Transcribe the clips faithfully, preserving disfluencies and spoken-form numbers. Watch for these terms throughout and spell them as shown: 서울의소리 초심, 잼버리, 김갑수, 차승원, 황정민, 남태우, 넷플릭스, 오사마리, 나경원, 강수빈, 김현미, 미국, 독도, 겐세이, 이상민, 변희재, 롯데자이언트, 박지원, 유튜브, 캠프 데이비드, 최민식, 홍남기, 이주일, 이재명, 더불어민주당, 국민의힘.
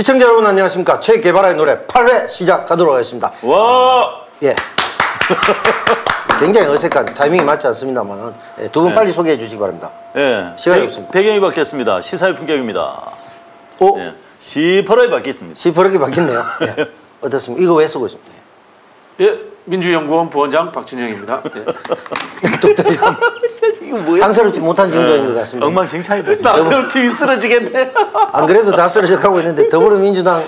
시청자 여러분 안녕하십니까. 최개발의 노래 팔 회 시작하도록 하겠습니다. 와! 예. 굉장히 어색한 타이밍이 맞지 않습니다만 예, 두 분 예. 빨리 소개해 주시기 바랍니다. 예. 시간이 배, 없습니다. 배경이 바뀌었습니다. 시사의 품격입니다. 오? 예. 시퍼렇게 바뀌었습니다. 시퍼렇게 바뀌었네요. 예. 어떻습니까? 이거 왜 쓰고 있습니까? 예, 민주연구원 부원장 박진영입니다. 예. 상서롭지 못한 정도인 것 같습니다. 엉망진창이다 진짜. 남편이 쓰러지겠네. 안 그래도 다 쓰러져가고 있는데 더불어민주당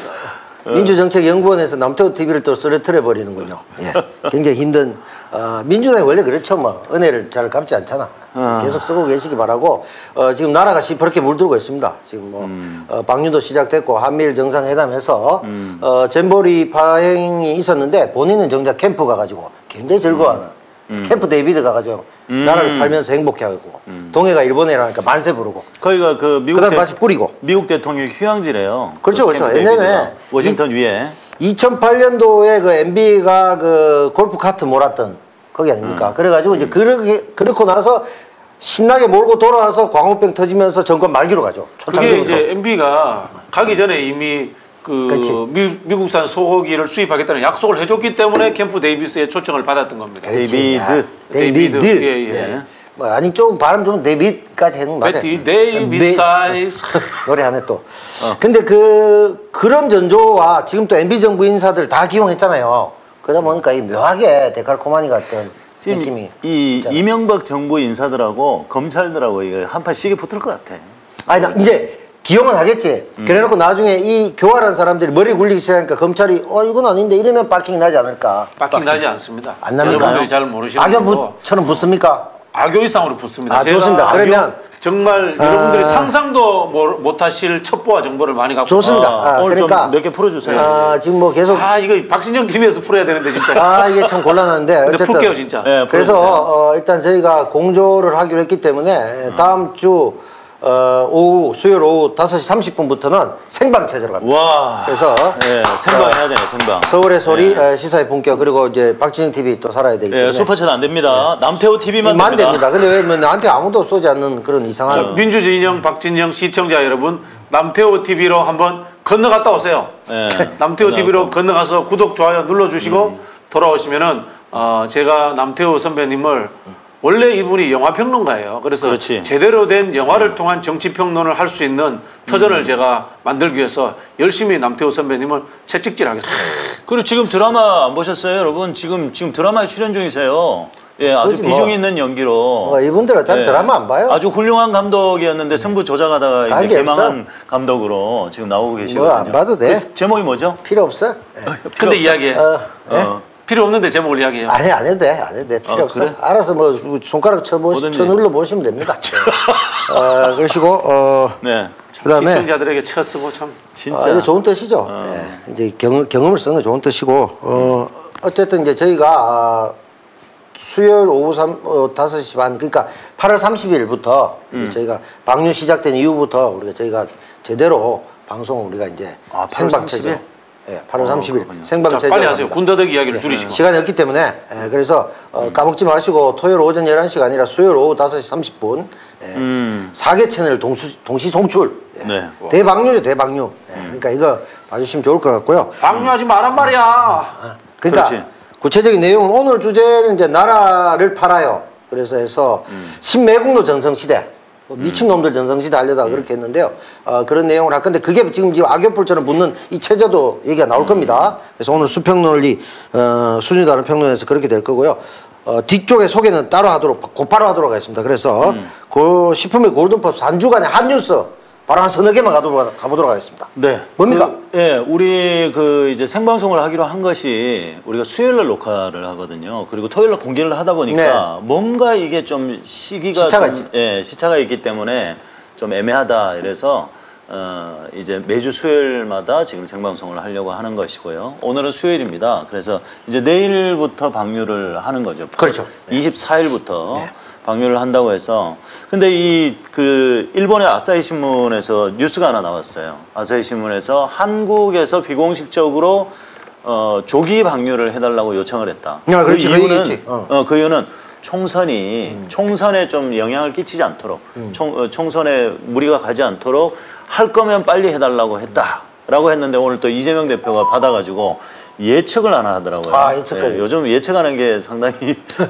민주정책연구원에서 남태우 티비를 또 쓰러뜨려버리는군요. 예, 굉장히 힘든. 어, 민주당이 원래 그렇죠. 뭐 은혜를 잘 갚지 않잖아. 어. 계속 쓰고 계시기 바라고. 어, 지금 나라가 시퍼렇게 물들고 있습니다. 지금 뭐 음. 어, 방류도 시작됐고 한미일 정상회담해서 음. 어, 잼버리 파행이 있었는데 본인은 정작 캠프 가가지고 굉장히 즐거워하는 음. 캠프 데이비드 가가지고 음. 나라를 팔면서 행복해하고 음. 동해가 일본해라니까 만세 부르고. 거기가 그 미국 그다음 다시 뿌리고. 미국 대통령 휴양지래요. 그렇죠, 그 그렇죠. 옛날에 워싱턴 이, 위에. 이천팔 년도에 그 엠비가 그 골프 카트 몰았던 거기 아닙니까? 음. 그래가지고 이제 그렇게 그렇고 나서 신나게 몰고 돌아와서 광우병 터지면서 정권 말기로 가죠. 그게 이제 엠비가 가기 전에 이미 그 미, 미국산 소고기를 수입하겠다는 약속을 해줬기 때문에 캠프 데이비스의 초청을 받았던 겁니다. 데이비드, 데이비드, 데이비드. 예, 예. 예. 뭐 아니 좀 발음 좀 데이빗까지 해놓은 거 같아요. 데이빗사이즈 노래 하네 또. 어. 근데 그 그런 전조와 지금 또 엠비 정부 인사들 다 기용했잖아요. 그러다 보니까 이 묘하게 데칼코마니 같은 지금 느낌이. 이 있잖아요. 이명박 정부 인사들하고 검찰들하고 이거 한판 시기 붙을 것 같아. 아니 나 이제 기용은 하겠지. 음. 그래놓고 나중에 이 교활한 사람들이 머리 굴리기 시작하니까 검찰이 어 이건 아닌데 이러면 박킹 나지 않을까. 박킹 나지 않습니다. 안 납니까? 여러분들이 잘 모르시는 악연처럼 붙습니까? 악요 이상으로 붙습니다. 아, 좋습니다. 그러면 정말 아... 여러분들이 상상도 못하실 첩보와 정보를 많이 갖고 좋습니다. 아, 아, 오늘 그러니까, 좀 몇 개 풀어주세요. 아, 지금 뭐 계속 아 이거 박진영 티비에서 풀어야 되는데 진짜. 아 이게 참 곤란한데 어쨌든 풀게요 진짜. 네, 그래서 어, 일단 저희가 공조를 하기로 했기 때문에 음. 다음 주 어, 오후 수요일 오후 다섯 시 삼십 분부터는 생방 체제로 갑니다. 와. 그래서 예, 생방 어, 해야 되네 생방. 서울의 소리 예. 시사의 본격 그리고 이제 박진영 티비 또 살아야 되기 때문에. 예, 슈퍼챗 안 됩니다. 예. 남태우 티비만 됩니다. 됩니다. 근데 왜 뭐 나한테 아무도 쏘지 않는 그런 이상한. 저, 민주진영 박진영 시청자 여러분 남태우 티비로 한번 건너갔다 오세요. 예. 남태우 티비로 건너가서 구독 좋아요 눌러주시고 음. 돌아오시면은 어, 제가 남태우 선배님을 원래 이분이 영화평론가예요. 그래서 그렇지. 제대로 된 영화를 통한 정치평론을 할 수 있는 터전을 음. 제가 만들기 위해서 열심히 남태우 선배님을 채찍질하겠습니다. 그리고 지금 드라마 안 보셨어요, 여러분? 지금 지금 드라마에 출연 중이세요. 예, 아주 뭐, 비중 있는 연기로. 뭐, 이분들은 참 예, 드라마 안 봐요. 아주 훌륭한 감독이었는데 승부 조작하다가 이제 개망한 없어. 감독으로 지금 나오고 계시거든요. 뭐 안 봐도 돼. 그, 제목이 뭐죠? 필요 없어. 예. 필요 근데 이야기해. 어, 예? 어. 필요 없는데 제목을 이야기해요. 아니 안 해도 돼, 안 해도 돼. 필요 아, 없어. 그래? 알아서 뭐 손가락 쳐보시, 쳐눌러 보시면 됩니다. 어, 그러시고 어, 네. 그다음에 시청자들에게 쳐 쓰고 참 진짜. 아, 이게 좋은 뜻이죠. 어. 네. 이제 경, 경험을 쓰는 게 좋은 뜻이고 어, 음. 어쨌든 이제 저희가 수요일 오후 다섯 시 반 그러니까 팔월 삼십일부터 음. 저희가 방류 시작된 이후부터 우리가 저희가 제대로 방송을 우리가 이제 아, 생방송으로. 예, 팔월 삼십일 생방 체제. 빨리 하세요. 군더더기 이야기를 예, 줄이시고. 시간이 없기 때문에 예, 그래서 어, 까먹지 마시고 토요일 오전 열한 시가 아니라 수요일 오후 다섯 시 삼십 분 예, 음. 사 개 채널 동수, 동시 송출. 예, 네. 대방류죠 대방류. 예, 음. 그러니까 이거 봐주시면 좋을 것 같고요. 방류하지 말란 말이야. 그러니까 그렇지. 구체적인 내용은 오늘 주제는 이제 나라를 팔아요. 그래서 해서 음. 신매국노 전성시대. 미친놈들 전성시대 하려다가 음. 그렇게 했는데요. 어, 그런 내용을 할 건데 그게 지금 지금 악연풀처럼 붙는 이 체제도 얘기가 나올 음. 겁니다. 그래서 오늘 수평논리 어, 수준이 다른 평론에서 그렇게 될 거고요. 어, 뒤쪽에 소개는 따로 하도록 곧바로 하도록 하겠습니다. 그래서 음. 고, 식품의 골든팝 한 주간의 핫뉴스 바로 한 서너 개만 가도록, 가보도록 하겠습니다. 네. 뭡니까? 그, 예, 우리 그 이제 생방송을 하기로 한 것이 우리가 수요일날 녹화를 하거든요. 그리고 토요일날 공개를 하다 보니까 네. 뭔가 이게 좀 시기가 시차가 좀, 있지. 예, 시차가 있기 때문에 좀 애매하다 이래서 어, 이제 매주 수요일마다 지금 생방송을 하려고 하는 것이고요. 오늘은 수요일입니다. 그래서 이제 내일부터 방류를 하는 거죠. 그렇죠. 이십사 일부터. 네. 방류를 한다고 해서 근데 이 그 일본의 아사히 신문에서 뉴스가 하나 나왔어요. 아사히 신문에서 한국에서 비공식적으로 어, 조기 방류를 해달라고 요청을 했다. 야, 그렇지, 그 이유는 어. 어, 그 이유는 총선이 음. 총선에 좀 영향을 끼치지 않도록 음. 총, 어, 총선에 무리가 가지 않도록 할 거면 빨리 해달라고 했다. 라고 했는데 오늘 또 이재명 대표가 받아가지고 예측을 하나 하더라고요. 아, 예측까지. 예, 요즘 예측하는 게 상당히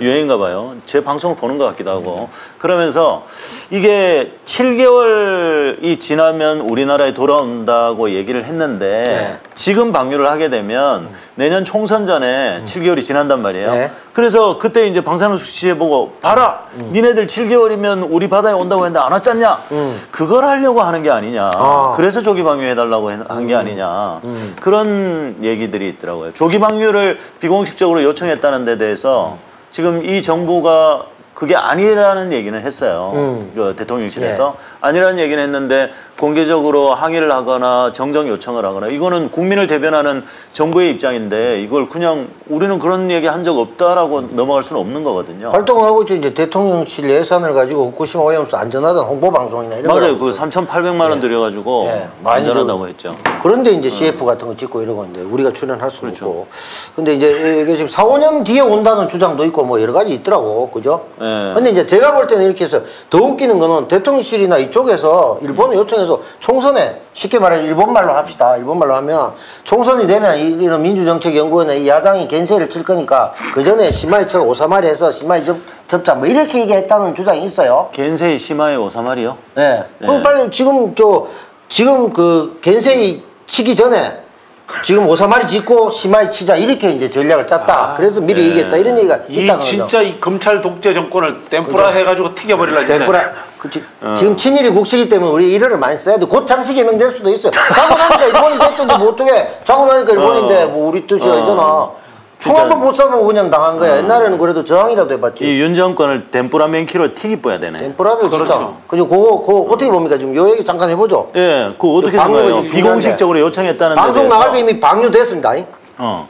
유행인가 봐요. 제 방송을 보는 것 같기도 하고. 그러면서 이게 칠 개월이 지나면 우리나라에 돌아온다고 얘기를 했는데 네. 지금 방류를 하게 되면 내년 총선 전에 음. 칠 개월이 지난단 말이에요. 네. 그래서 그때 이제 방사능수 취해보고 봐라! 음. 니네들 칠 개월이면 우리 바다에 온다고 했는데 안 왔잖냐? 음. 그걸 하려고 하는 게 아니냐. 아. 그래서 조기 방류해달라고 한 게 아니냐. 음. 그런 얘기들이 있더라고요. 조기 방류를 비공식적으로 요청했다는 데 대해서 지금 이 정부가 그게 아니라는 얘기는 했어요. 음. 그 대통령실에서. 예. 아니라는 얘기는 했는데 공개적으로 항의를 하거나 정정 요청을 하거나 이거는 국민을 대변하는 정부의 입장인데 이걸 그냥 우리는 그런 얘기 한 적 없다라고 넘어갈 수는 없는 거거든요. 활동을 하고 있죠. 이제 대통령실 예산을 가지고 후쿠시마 오염수 안전하다는 홍보방송이나 이런 거. 맞아요. 그 삼천팔백만 원 예. 들여가지고 예. 안전하다고 했죠. 그런데 이제 씨에프 음. 같은 거 찍고 이런 건데 우리가 출연할 수는 그렇죠. 없고. 근데 이제 이게 지금 사, 오 년 뒤에 온다는 주장도 있고 뭐 여러 가지 있더라고. 그죠? 네. 근데 이제 제가 볼 때는 이렇게 해서 더 웃기는 거는 대통령실이나 이쪽에서 일본에 요청해서 총선에 쉽게 말해 일본말로 합시다. 일본말로 하면 총선이 되면 이런 민주정책연구원에 야당이 겐세를 칠 거니까 그 전에 시마이처럼 오사마리 해서 시마이 접, 접자 뭐 이렇게 얘기했다는 주장이 있어요. 겐세이 시마이 오사마리요? 네. 네. 그럼 빨리 지금 저 지금 그 겐세이 치기 전에 지금 오사마리 짓고 시마이 치자 이렇게 이제 전략을 짰다. 아, 그래서 미리 네. 얘기했다 이런 얘기가 있다는 거죠. 진짜 이 검찰 독재 정권을 땜뿌라 그죠? 해가지고 튀겨버리려고 땜뿌라. 그치. 어. 지금 친일이 국시기 때문에 우리 일어를 많이 써야 돼. 곧 장식이 임명될 수도 있어요. 자고 나니까 일본이 됐던데 뭐 어떡해. 자고 나니까 일본인데 뭐 우리 뜻이야 이잖아. 어. 총 한 번 못 써보고 그냥 당한 거야. 어. 옛날에는 그래도 저항이라도 해봤지. 이 윤 정권을 덴뿌라 맹키로 튀기뿌야 되네. 덴뿌라도 그렇죠. 진짜. 그죠. 그거, 그거 어떻게 봅니까? 지금 요 얘기 잠깐 해보죠. 예, 그거 어떻게 생각해요? 비공식적으로 요청했다는 방송 나갈 때 이미 방류됐습니다. 어.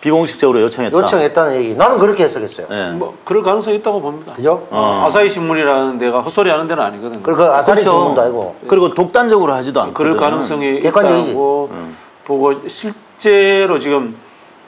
비공식적으로 요청했다. 요청했다는 얘기. 나는 그렇게 해석했어요. 네. 뭐 그럴 가능성이 있다고 봅니다. 그죠? 어. 아사히 신문이라는 데가 헛소리 하는 데는 아니거든요. 그리고 그 아사히 그렇죠. 신문도 아니고. 그리고 독단적으로 하지도 않고. 그럴 가능성이 객관적이지. 있다고 음. 보고 실제로 지금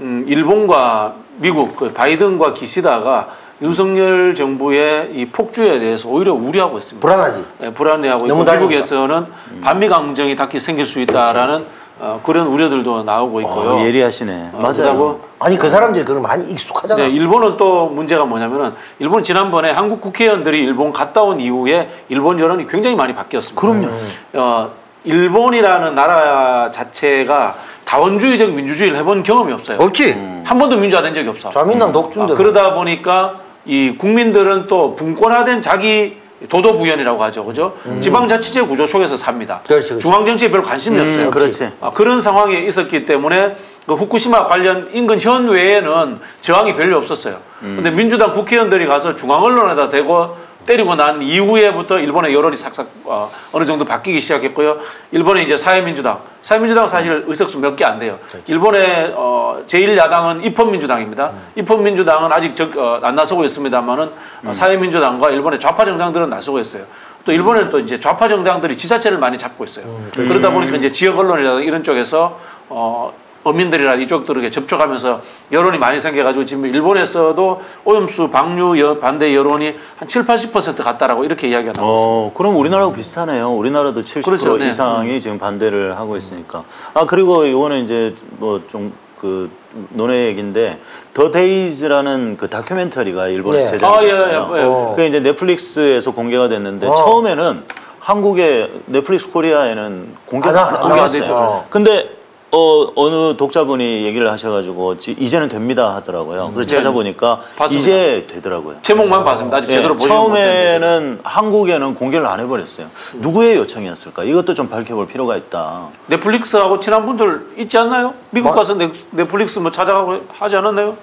음, 일본과 미국, 그 바이든과 기시다가 윤석열 정부의 이 폭주에 대해서 오히려 우려하고 있습니다. 불안하지. 네, 불안해하고 있고 미국에서는 음. 반미 감정이 다시 생길 수 있다라는 그렇지. 어, 그런 우려들도 나오고 있고요. 어, 예리하시네. 어, 맞아요. 아니 그 사람들이 그걸 많이 익숙하잖아요. 네, 일본은 또 문제가 뭐냐면은 일본 지난번에 한국 국회의원들이 일본 갔다 온 이후에 일본 여론이 굉장히 많이 바뀌었습니다. 그럼요. 어, 일본이라는 나라 자체가 다원주의적 민주주의를 해본 경험이 없어요. 없지. 음. 한 번도 민주화된 적이 없어. 자민당 독주인데. 음. 아, 그러다 보니까 이 국민들은 또 분권화된 자기 도도부연이라고 하죠. 그죠? 음. 지방자치제 구조 속에서 삽니다. 그렇지, 그렇지. 중앙정치에 별 관심이 음, 없어요. 그렇지. 아, 그런 상황이 있었기 때문에 그 후쿠시마 관련 인근 현 외에는 저항이 별로 없었어요. 음. 근데 민주당 국회의원들이 가서 중앙언론에다 대고 때리고 난 이후에부터 일본의 여론이 싹싹 어, 어느 정도 바뀌기 시작했고요. 일본의 이제 사회민주당. 사회민주당 사실 의석수 몇 개 안 돼요. 그렇죠. 일본의 어, 제일 야당은 입헌민주당입니다. 음. 입헌민주당은 아직 적, 어, 안 나서고 있습니다만은 음. 사회민주당과 일본의 좌파 정당들은 나서고 있어요. 또 일본은 음. 또 이제 좌파 정당들이 지자체를 많이 잡고 있어요. 음. 그러다 보니까 이제 지역 언론이라든가 이런 쪽에서 어, 어민들이나 이쪽들에게 접촉하면서 여론이 많이 생겨가지고 지금 일본에서도 오염수 방류 반대 여론이 한 칠, 팔십 퍼센트 갔다라고 이렇게 이야기가 나오고 어, 있습니다. 그럼 우리나라하고 비슷하네요. 우리나라도 칠십 퍼센트 그렇죠, 네. 이상이 지금 반대를 하고 있으니까. 아 그리고 이거는 이제 뭐 좀 그 논의 얘기인데 더 데이즈라는 그 다큐멘터리가 일본에서 네. 제작이 됐어요. 아, 예, 예, 예. 어. 그게 이제 넷플릭스에서 공개가 됐는데 어. 처음에는 한국의 넷플릭스 코리아에는 공개가 안, 안, 안 됐어요. 어. 근데 어, 어느 독자분이 얘기를 하셔가지고 이제는 됩니다 하더라고요. 음, 그래서 찾아보니까 네. 이제 되더라고요. 제목만 봤습니다. 아직 네, 제대로 보지 처음에는 한국에는 공개를 안 해버렸어요. 음. 누구의 요청이었을까? 이것도 좀 밝혀볼 필요가 있다. 넷플릭스하고 친한 분들 있지 않나요? 미국 가서 넷, 넷플릭스 뭐 찾아가고 하지 않았나요?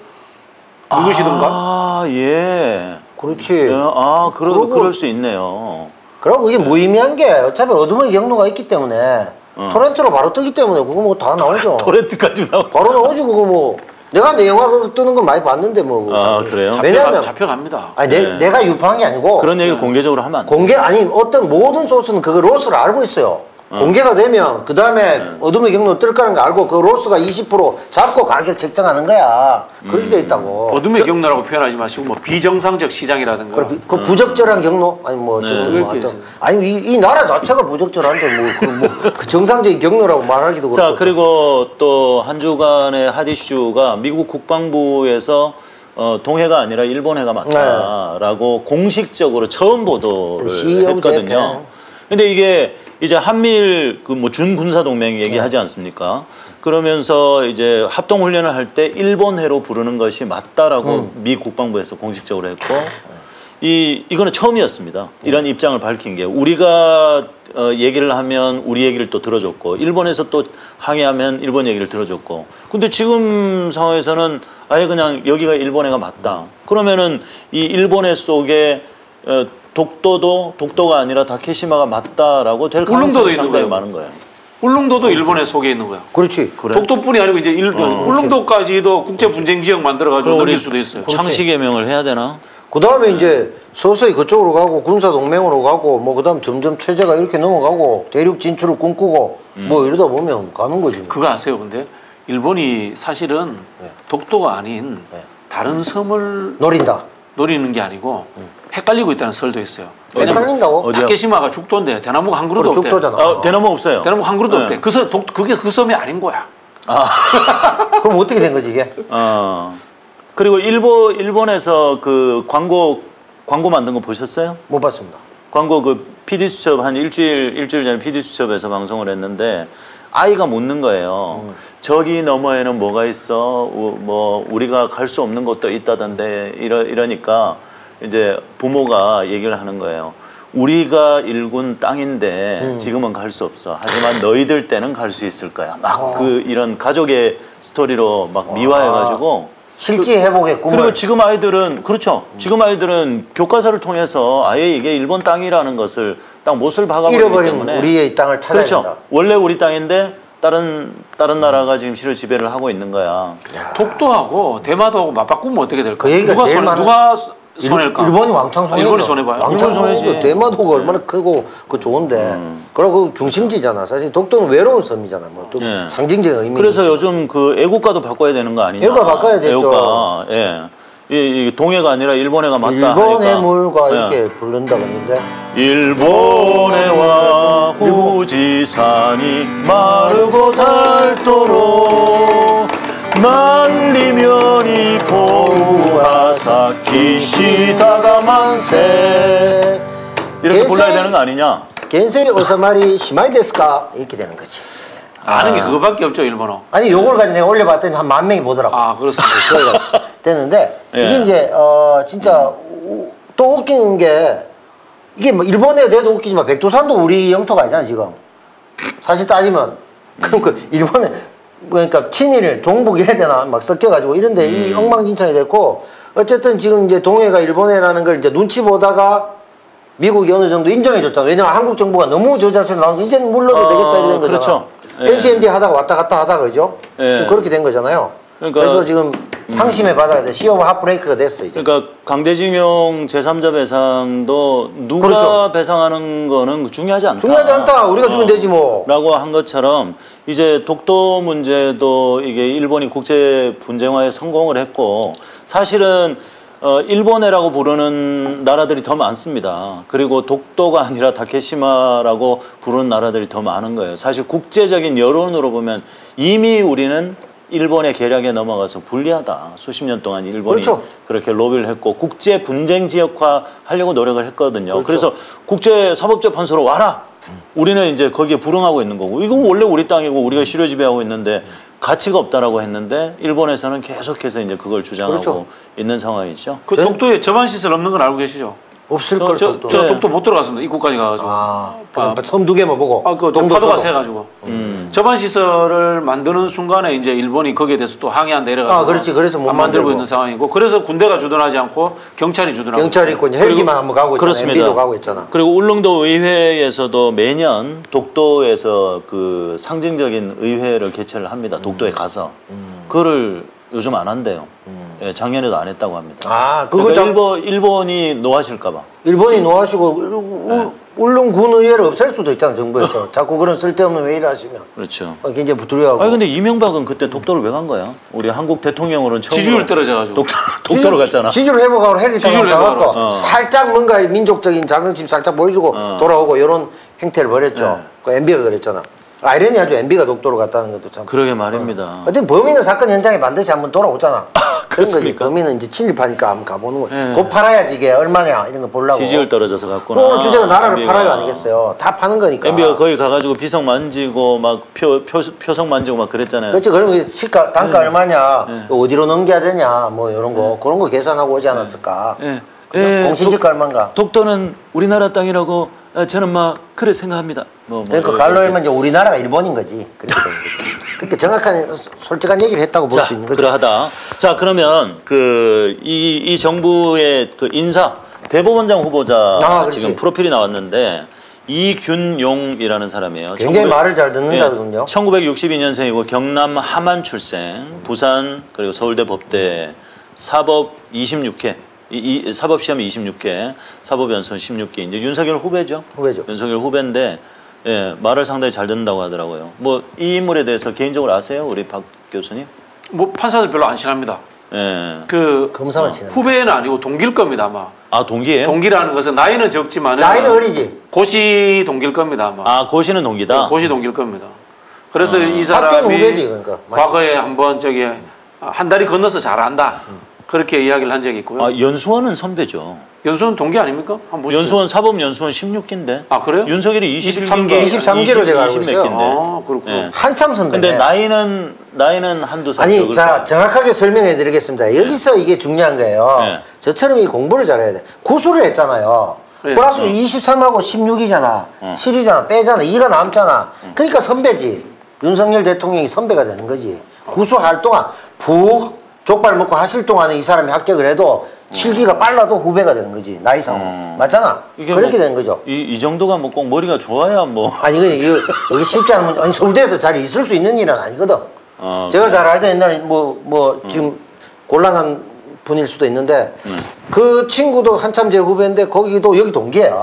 누구시던가? 아, 예. 그렇지. 아, 그러, 그럴 수 있네요. 그리고 이게 무의미한 게 어차피 어둠의 경로가 있기 때문에 어. 토렌트로 바로 뜨기 때문에 그거 뭐 다 나오죠. 토렌트까지 나오 바로 나오지 그거 뭐. 내가 내 영화 그거 뜨는 건 많이 봤는데 뭐. 아 그래요? 왜냐면 잡혀갑니다. 아니 내, 네. 내가 유포한 게 아니고. 그런 얘기를 공개적으로 하면 안 돼요. 공개 아니 어떤 모든 소스는 그거 로스를 알고 있어요. 어. 공개가 되면 그 다음에 네. 어둠의 경로 뜰 거라는 거 알고 그 로스가 이십 퍼센트 잡고 가격 책정하는 거야. 그렇게 돼 있다고. 음. 어둠의 저, 경로라고 표현하지 마시고 뭐 비정상적 시장이라든가. 그래, 그 부적절한 음. 경로 아니 뭐 어떤 뭐 하여튼 아니 이, 이 나라 자체가 부적절한데 뭐, 그, 뭐 그 정상적인 경로라고 말하기도 그렇고. 자 그리고 또 한 주간의 핫이슈가 미국 국방부에서 어, 동해가 아니라 일본해가 맞다라고 네. 공식적으로 처음 보도를 했거든요. 근데 이게 이제 한미일 그 뭐 준군사 동맹 얘기하지 않습니까? 그러면서 이제 합동 훈련을 할 때 일본해로 부르는 것이 맞다라고 음. 미 국방부에서 공식적으로 했고 이 이거는 처음이었습니다. 이런 음. 입장을 밝힌 게 우리가 어, 얘기를 하면 우리 얘기를 또 들어줬고 일본에서 또 항의하면 일본 얘기를 들어줬고 근데 지금 상황에서는 아예 그냥 여기가 일본해가 맞다. 그러면은 이 일본해 속에 어, 독도도 독도가 아니라 다케시마가 맞다라고 될 가능성이 상당히 있는 많은 거예요. 울릉도도 일본에 속에 있는 거야. 그렇지. 그래. 독도뿐이 아니고 이제 일본 어, 울릉도까지도 국제 분쟁 지역 만들어 가지고 넘길 수도 있어요. 창시 개명을 해야 되나? 그다음에 네. 이제 서서히 그쪽으로 가고 군사 동맹으로 가고 뭐 그다음 점점 체제가 이렇게 넘어가고 대륙 진출을 꿈꾸고 음. 뭐 이러다 보면 가는 거지. 뭐. 그거 아세요, 근데 일본이 사실은 네. 독도가 아닌 네. 다른 섬을 노린다. 노리는 게 아니고 헷갈리고 있다는 설도 있어요. 헷갈린다고? 다케시마가 죽도인데 대나무가 한 그루도 없대. 죽도잖아. 어, 대나무 없어요. 대나무 한 그루도 네. 없대. 그 섬, 독, 그게 그 섬이 아닌 거야. 아. 그럼 어떻게 된 거지 이게? 어. 그리고 일본, 일본에서 그 광고 광고 만든 거 보셨어요? 못 봤습니다. 광고 그 피디 수첩 한 일주일 일주일 전에 피디 수첩에서 방송을 했는데 아이가 묻는 거예요. 음. 저기 너머에는 뭐가 있어? 우, 뭐 우리가 갈 수 없는 것도 있다던데 이러, 이러니까 이제 부모가 얘기를 하는 거예요. 우리가 일군 땅인데 음. 지금은 갈 수 없어. 하지만 너희들 때는 갈 수 있을 거야. 막 그 이런 가족의 스토리로 막 미화해가지고 실제 해보겠고. 그리고 지금 아이들은 그렇죠. 음. 지금 아이들은 교과서를 통해서 아예 이게 일본 땅이라는 것을 딱 못을 박아버리기 때문에 우리의 땅을 찾아야 그렇죠. 된다. 원래 우리 땅인데 다른 다른 나라가 지금 실효 지배를 하고 있는 거야. 야. 독도하고 대마도하고 맞바꾸면 어떻게 될까? 그 얘기가 누가 제일 손해, 많은... 누가 손해일까? 일본이 왕창 손해. 일본이 손해 봐요. 왕창 손해지. 대마도가 얼마나 크고 그 좋은데. 음. 그리고 중심지잖아. 사실 독도는 외로운 섬이잖아. 뭐 또 예. 상징적인 의미. 그래서 있잖아. 요즘 그 애국가도 바꿔야 되는 거 아니냐? 애국가 바꿔야 되죠. 애국가. 예. 이, 이 동해가 아니라 일본해가 맞다. 일본의 물과 예. 이렇게 부른다고 했는데. 일본해와 후지산이 마르고 닳도록 만리면이 고우하사키시다가 만세 이렇게 겐세, 불러야 되는 거 아니냐? 겐세이 오사마리 시마이 데스까 이렇게 되는 거지. 아는 게 그거밖에 없죠 일본어. 아니 요걸 가지고 내가 올려봤더니 한 만 명이 보더라고. 아 그렇습니다. 되는데 이게 예. 이제 어 진짜 음. 또 웃기는 게 이게 뭐 일본에 대해도 웃기지만 백두산도 우리 영토가 아니잖아 지금. 사실 따지면 그럼 그 일본에 그러니까 친일, 종북 이래 되나 막 섞여가지고 이런데 음. 이 엉망진창이 됐고 어쨌든 지금 이제 동해가 일본해라는 걸 이제 눈치 보다가 미국이 어느 정도 인정해줬잖아. 왜냐면 한국 정부가 너무 저자세로 나오니까 이제는 물러도 어, 되겠다 이런 거잖아. 그렇죠. 예. 엔씨엔디 하다가 왔다 갔다 하다가 그죠? 예. 그렇게 된 거잖아요. 그러니까, 그래서 지금 상심해 받아야 돼. 시험 핫브레이크가 됐어 이제. 그러니까 강제징용 제삼자 배상도 누가 그렇죠. 배상하는 거는 중요하지 않다. 중요하지 않다. 우리가 어, 주면 되지 뭐. 라고 한 것처럼 이제 독도 문제도 이게 일본이 국제 분쟁화에 성공을 했고 사실은 어, 일본해라고 부르는 나라들이 더 많습니다. 그리고 독도가 아니라 다케시마라고 부르는 나라들이 더 많은 거예요. 사실 국제적인 여론으로 보면 이미 우리는 일본의 계략에 넘어가서 불리하다. 수십 년 동안 일본이 그렇죠. 그렇게 로비를 했고 국제 분쟁 지역화 하려고 노력을 했거든요. 그렇죠. 그래서 국제사법재판소로 와라. 음. 우리는 이제 거기에 불응하고 있는 거고 이건 원래 우리 땅이고 우리가 실효 지배하고 있는데 음. 가치가 없다라고 했는데 일본에서는 계속해서 이제 그걸 주장하고 그렇죠. 있는 상황이죠. 그 독도에 저만 시설 없는 건 알고 계시죠? 없을 걸 저, 저, 저 독도 못 들어갔습니다. 입구까지 가가지고 아, 아, 섬 두 개만 보고 아, 그 파도가 세가지고 음. 저반 시설을 만드는 순간에 이제 일본이 거기에 대해서 또 항의한다 이래가지고 아, 그렇지. 그래서 못 만들고, 만들고 있는 상황이고 그래서 군대가 주둔하지 않고 경찰이 주둔하고 경찰이 있고 이제 헬기만 한번 가고 있잖아. 그렇습니다. 엠비도 가고 있잖아. 그리고 울릉도 의회에서도 매년 독도에서 그 상징적인 의회를 개최를 합니다. 독도에 가서 음. 그거를 요즘 안 한대요. 음. 예, 작년에도 안 했다고 합니다. 아, 그거 그러니까 장... 일본, 일본이 노하실까봐. 일본이 노하시고, 네. 울릉군 의회를 없앨 수도 있잖아, 정부에서. 자꾸 그런 쓸데없는 회의를 하시면. 그렇죠. 굉장히 부두려워하고. 아니, 근데 이명박은 그때 독도를 왜 간 거야? 우리 한국 대통령으로는 처음. 지지율 떨어져가지고. 독도, 독도로 지지율, 갔잖아. 지지율 회복하고 헬리콥터를 가갖고 어. 살짝 뭔가 민족적인 자긍심 살짝 보여주고 어. 돌아오고 이런 행태를 벌였죠. 네. 그 엠비가 그랬잖아. 아이러니하죠. 엠비가 독도로 갔다는 것도 참. 그러게 말입니다. 어쨌든 어. 범인은 사건 현장에 반드시 한번 돌아오잖아. 그런 거지. 범인은 이제 침입하니까 한번 가보는 거지. 네. 곧 팔아야지 이게 얼마냐 이런 거 보려고. 지지율 떨어져서 갔구나. 오늘 주제가 나라를 엠비가. 팔아요 아니겠어요. 다 파는 거니까. 엠비가 거기 가가지고 비석 만지고 막 표, 표, 표석 만지고 막 그랬잖아요. 그렇죠. 그러면 시가, 단가 네. 얼마냐 네. 이거 어디로 넘겨야 되냐 뭐 이런 거 네. 그런 거 계산하고 오지 않았을까. 네. 네. 공신지가 얼마인가. 독도는 우리나라 땅이라고 저는 막 그래 생각합니다. 뭐, 뭐 그러니까 갈로 일만 이제 우리나라가 일본인 거지. 그러니까, 그러니까 정확한 솔직한 얘기를 했다고 볼 수 있는 거죠. 그러하다. 자 그러면 그 이 이 정부의 그 인사 대법원장 후보자 아, 지금 프로필이 나왔는데 이균용이라는 사람이에요. 굉장히 말을 잘 듣는다군요. 예, 천구백육십이 년생이고 경남 함안 출생, 부산 그리고 서울대 법대 사법 이십육 회. 이, 이 사법시험 이십육 개, 사법연수원 십육 개. 이제 윤석열 후배죠. 후배죠. 윤석열 후배인데 예, 말을 상당히 잘 듣는다고 하더라고요. 뭐 이 인물에 대해서 개인적으로 아세요, 우리 박 교수님? 뭐 판사들 별로 안 친합니다. 예. 그 검사만 친합니다. 후배는 아니고 동기일 겁니다 아마. 아 동기예요? 동기라는 것은 나이는 적지만 나이는 어리지. 고시 동기일 겁니다 아마. 아 고시는 동기다. 네, 고시 동기일 겁니다. 그래서 아. 이 사람이 후배지, 그러니까. 과거에 한번 저기 한 다리 건너서 잘한다. 음. 그렇게 이야기를 한 적이 있고요. 아, 연수원은 선배죠. 연수원 동기 아닙니까? 한번 연수원 사법 연수원 십육 기인데. 아, 그래요? 윤석열이 이십삼 개. 이십삼 개로 제가 알고 있어요. 아, 그렇구나. 예. 한참 선배네. 근데 나이는 나이는 한두 살. 아니, 자, 정확하게 설명해 드리겠습니다. 여기서 예. 이게 중요한 거예요. 예. 저처럼 이 공부를 잘해야 돼. 고수를 했잖아요. 예. 플러스 예. 이십삼하고 십육이잖아. 예. 칠이잖아. 빼잖아. 이가 남잖아. 예. 그러니까 선배지. 윤석열 대통령이 선배가 되는 거지. 고수할 동안 푹 족발 먹고 하실 동안에 이 사람이 합격을 해도 음. 칠 기가 빨라도 후배가 되는 거지 나이상 음. 맞잖아. 그렇게 뭐, 된 거죠. 이, 이 정도가 뭐 꼭 머리가 좋아야 뭐 아니 근데 이거 여기 쉽지 않은 아니 서울대에서 잘 있을 수 있는 일은 아니거든. 아, 제가 그래. 잘 알던 옛날에 뭐 뭐 음. 지금 곤란한 분일 수도 있는데 음. 그 친구도 한참 제 후배인데 거기도 여기 동기야.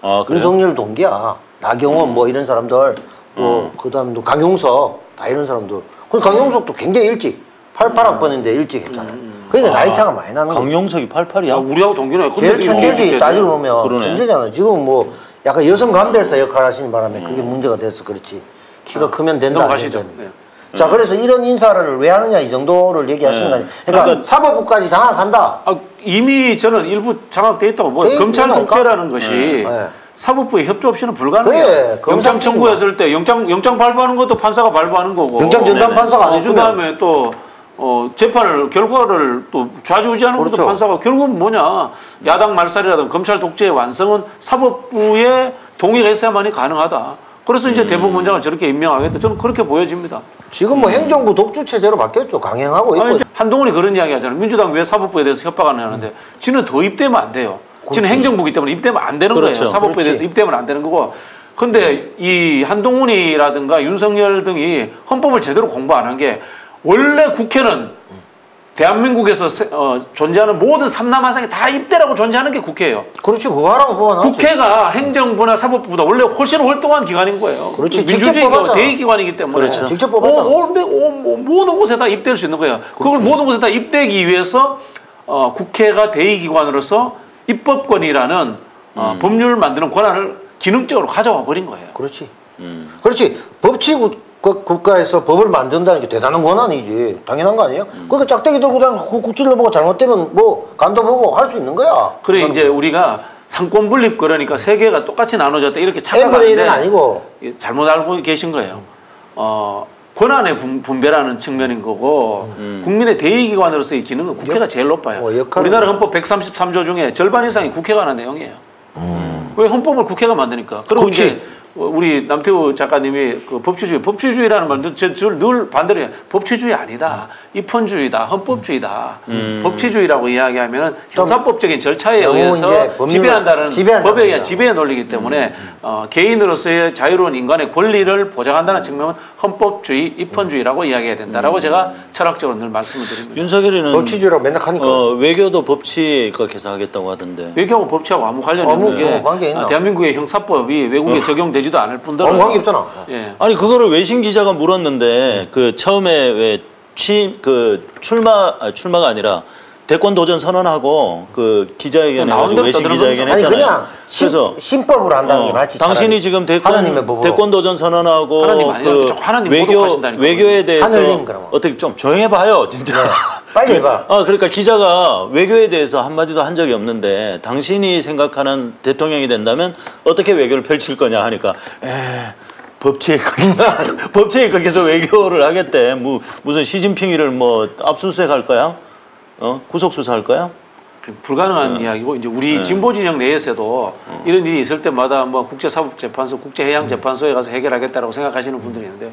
아, 그래요? 윤석열 동기야. 나경원 음. 뭐 이런 사람들 뭐 그 음. 다음도 강용석 다 이런 사람들. 그 강용석도 굉장히 일찍. 팔십팔 학번인데 일찍 했잖아요. 음. 그러니까 아, 나이 차가 많이 나는 거예요. 강용석이 팔십팔이야? 아, 우리하고 동기네. 제일 천재지 따지고 보면 그러네. 천재잖아. 지금 뭐 약간 여성 감별사 역할 하시는 바람에 음. 그게 문제가 됐어. 그렇지. 키가 아, 크면 된다. 넘어가시죠. 네. 자 음. 그래서 이런 인사를 왜 하느냐 이 정도를 얘기하시는 거 아니에요. 그러니까, 그러니까 사법부까지 장악한다. 아, 이미 저는 일부 장악돼 있다고 봐요. 검찰 독재라는 것이 네. 네. 사법부의 협조 없이는 불가능해요. 그래, 영장 청구했을 때 영장 영장 발부하는 것도 판사가 발부하는 거고. 영장 전담 판사가 안 해주면. 그다음에 또 어, 재판을, 결과를 또 좌지우지하는 것도 그렇죠. 판사가 결국은 뭐냐. 야당 말살이라든가 검찰 독재의 완성은 사법부의 동의가 있어야만이 가능하다. 그래서 이제 음. 대법원장을 저렇게 임명하겠다. 저는 그렇게 보여집니다. 지금 뭐 음. 행정부 독주체제로 바뀌었죠. 강행하고 있고. 한동훈이 그런 이야기 하잖아요. 민주당 왜 사법부에 대해서 협박을 하는데 음. 지는 더 입대면 안 돼요. 그렇지. 지는 행정부이기 때문에 입대면 안 되는 그렇죠. 거예요. 사법부에 그렇지. 대해서 입대면 안 되는 거고. 근데 네. 이 한동훈이라든가 윤석열 등이 헌법을 제대로 공부 안 한 게 원래 국회는 대한민국에서 세, 어, 존재하는 모든 삼남한상이 다 입대라고 존재하는 게 국회예요. 그렇지, 그거 하라고 보아 국회가 행정부나 사법부보다 원래 훨씬 활동한 기관인 거예요. 그렇지, 민주주의가 대의기관이기 때문에. 그렇죠. 직접 뽑았잖아. 어, 어, 어, 모든 곳에 다 입대할 수 있는 거예요. 그걸 모든 곳에 다 입대하기 위해서 어, 국회가 대의기관으로서 입법권이라는 음. 어, 법률을 만드는 권한을 기능적으로 가져와 버린 거예요. 그렇지. 음. 그렇지, 법치국. 그 국가에서 법을 만든다는 게 대단한 권한이지. 당연한 거 아니에요? 음. 그러니까 짝대기 들고 다니고 찔러보고 잘못되면 뭐 감독하고 할 수 있는 거야. 그래 이제 거. 우리가 상권 분립 그러니까 세 개가 똑같이 나눠졌다 이렇게 착각하는데 아니고 잘못 알고 계신 거예요. 어 권한의 분, 분배라는 측면인 거고 음. 국민의 대의기관으로서의 기능은 국회가 역, 제일 높아요. 어, 우리나라 헌법 백삼십삼 조 중에 절반 이상이 국회가 하는 내용이에요. 음. 왜 헌법을 국회가 만드니까. 그리고 그치. 이제 우리 남태우 작가님이 그 법치주의, 법치주의라는 말은 늘 반대로 법치주의 아니다. 입헌주의다. 헌법주의다. 음. 법치주의라고 이야기하면 형사법적인 절차에 의해서 지배한다는 법에 의한 지배의 논리이기 때문에 음. 어, 개인으로서의 자유로운 인간의 권리를 보장한다는 측면은 헌법주의, 입헌주의라고 음. 이야기해야 된다라고 음. 제가 철학적으로 늘 말씀을 드립니다. 윤석열이는 법치주의라고 맨날 하니까 어, 외교도 법치가 개사하겠다고 하던데 외교하고 법치하고 아무 관련이 아무, 없는 게 어, 관계 있나? 대한민국의 형사법이 외국에 어. 적용되지 않을 뿐더러 아무 관계 없잖아. 예. 아니 그거를 외신 기자가 물었는데 음. 그 처음에 왜 취 그 출마 아, 출마가 아니라 대권 도전 선언하고 그 기자회견에 가지고 외신 기자회견 했잖아요. 아니 그냥 신, 그래서 신법으로 한다는 어, 게 맞지. 당신이 지금 대권 대권 도전 선언하고 그 외교 외교에 대해서 어떻게 좀 조용해 봐요, 진짜. 네. 빨리 해봐. 아, 그러니까 기자가 외교에 대해서 한마디도 한 적이 없는데 당신이 생각하는 대통령이 된다면 어떻게 외교를 펼칠 거냐 하니까 에이, 법치에 거기서 법치에 거기서 외교를 하겠대. 뭐, 무슨 시진핑이를 뭐 압수수색할 거야? 어? 구속수사할 거야? 불가능한 네. 이야기고 이제 우리 네. 진보 진영 내에서도 어. 이런 일이 있을 때마다 뭐 국제사법재판소, 국제해양재판소에 가서 해결하겠다라고 생각하시는 분들이 있는데요.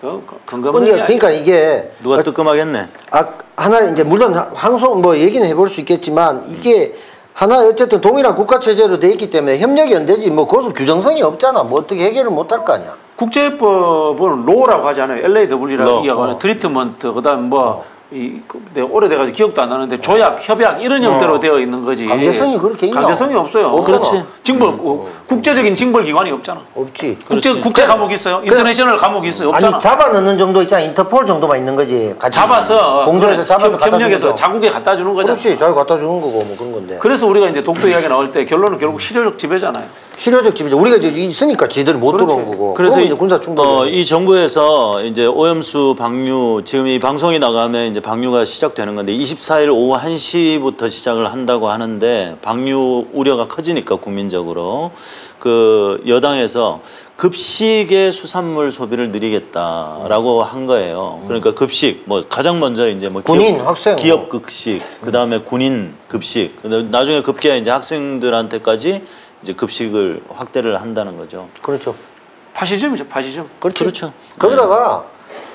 그러니까, 그러니까 이게 누가 뜨끔하겠네. 아 하나 이제 물론 항소 뭐 얘기는 해볼 수 있겠지만 이게 음. 하나 어쨌든 동일한 국가 체제로 돼 있기 때문에 협력이 안 되지 뭐 거기서 규정성이 없잖아. 뭐 어떻게 해결을 못할 거 아니야. 국제법은 로우라고 하지 않아요. 엘에이더블유라고 얘기하거나 어. 트리트먼트 그다음 뭐 이 오래돼가지고 기억도 안 나는데 조약, 협약 이런 형태로 어. 되어 있는 거지. 강제성이 그렇게 있나? 강제성이 없어요. 없잖아. 그렇지. 징벌 음. 어, 국제적인 징벌 기관이 없잖아. 없지. 국제 그렇지. 국제 감옥 있어요? 인터내셔널 감옥 있어요? 없잖아. 아니 잡아 넣는 정도 있잖아. 인터폴 정도만 있는 거지. 같이 잡아서 공조해서 그래, 잡아서 갖다 협력해서 자국에 갖다 주는 거잖아. 그렇지. 자국 갖다 주는 거고 뭐 그런 건데. 그래서 우리가 이제 독도 이야기 나올 때 결론은 결국 실효적 지배잖아요. 실효적 지배죠. 우리가 이제 있으니까 지들 못 그렇지. 들어온 거고. 그래서 이, 이제 군사 충돌. 어, 이 정부에서 이제 오염수 방류 지금 이 방송이 나가면 이제 방류가 시작되는 건데 이십사일 오후 한 시부터 시작을 한다고 하는데 방류 우려가 커지니까 국민적으로 그 여당에서 급식의 수산물 소비를 늘리겠다라고 한 거예요. 그러니까 급식 뭐 가장 먼저 이제 뭐 군인 기업, 학생 기업 급식 그다음에 군인 급식 나중에 급기야 이제 학생들한테까지 이제 급식을 확대를 한다는 거죠. 그렇죠. 파시즘이죠, 파시즘. 그렇죠. 그렇죠. 거기다가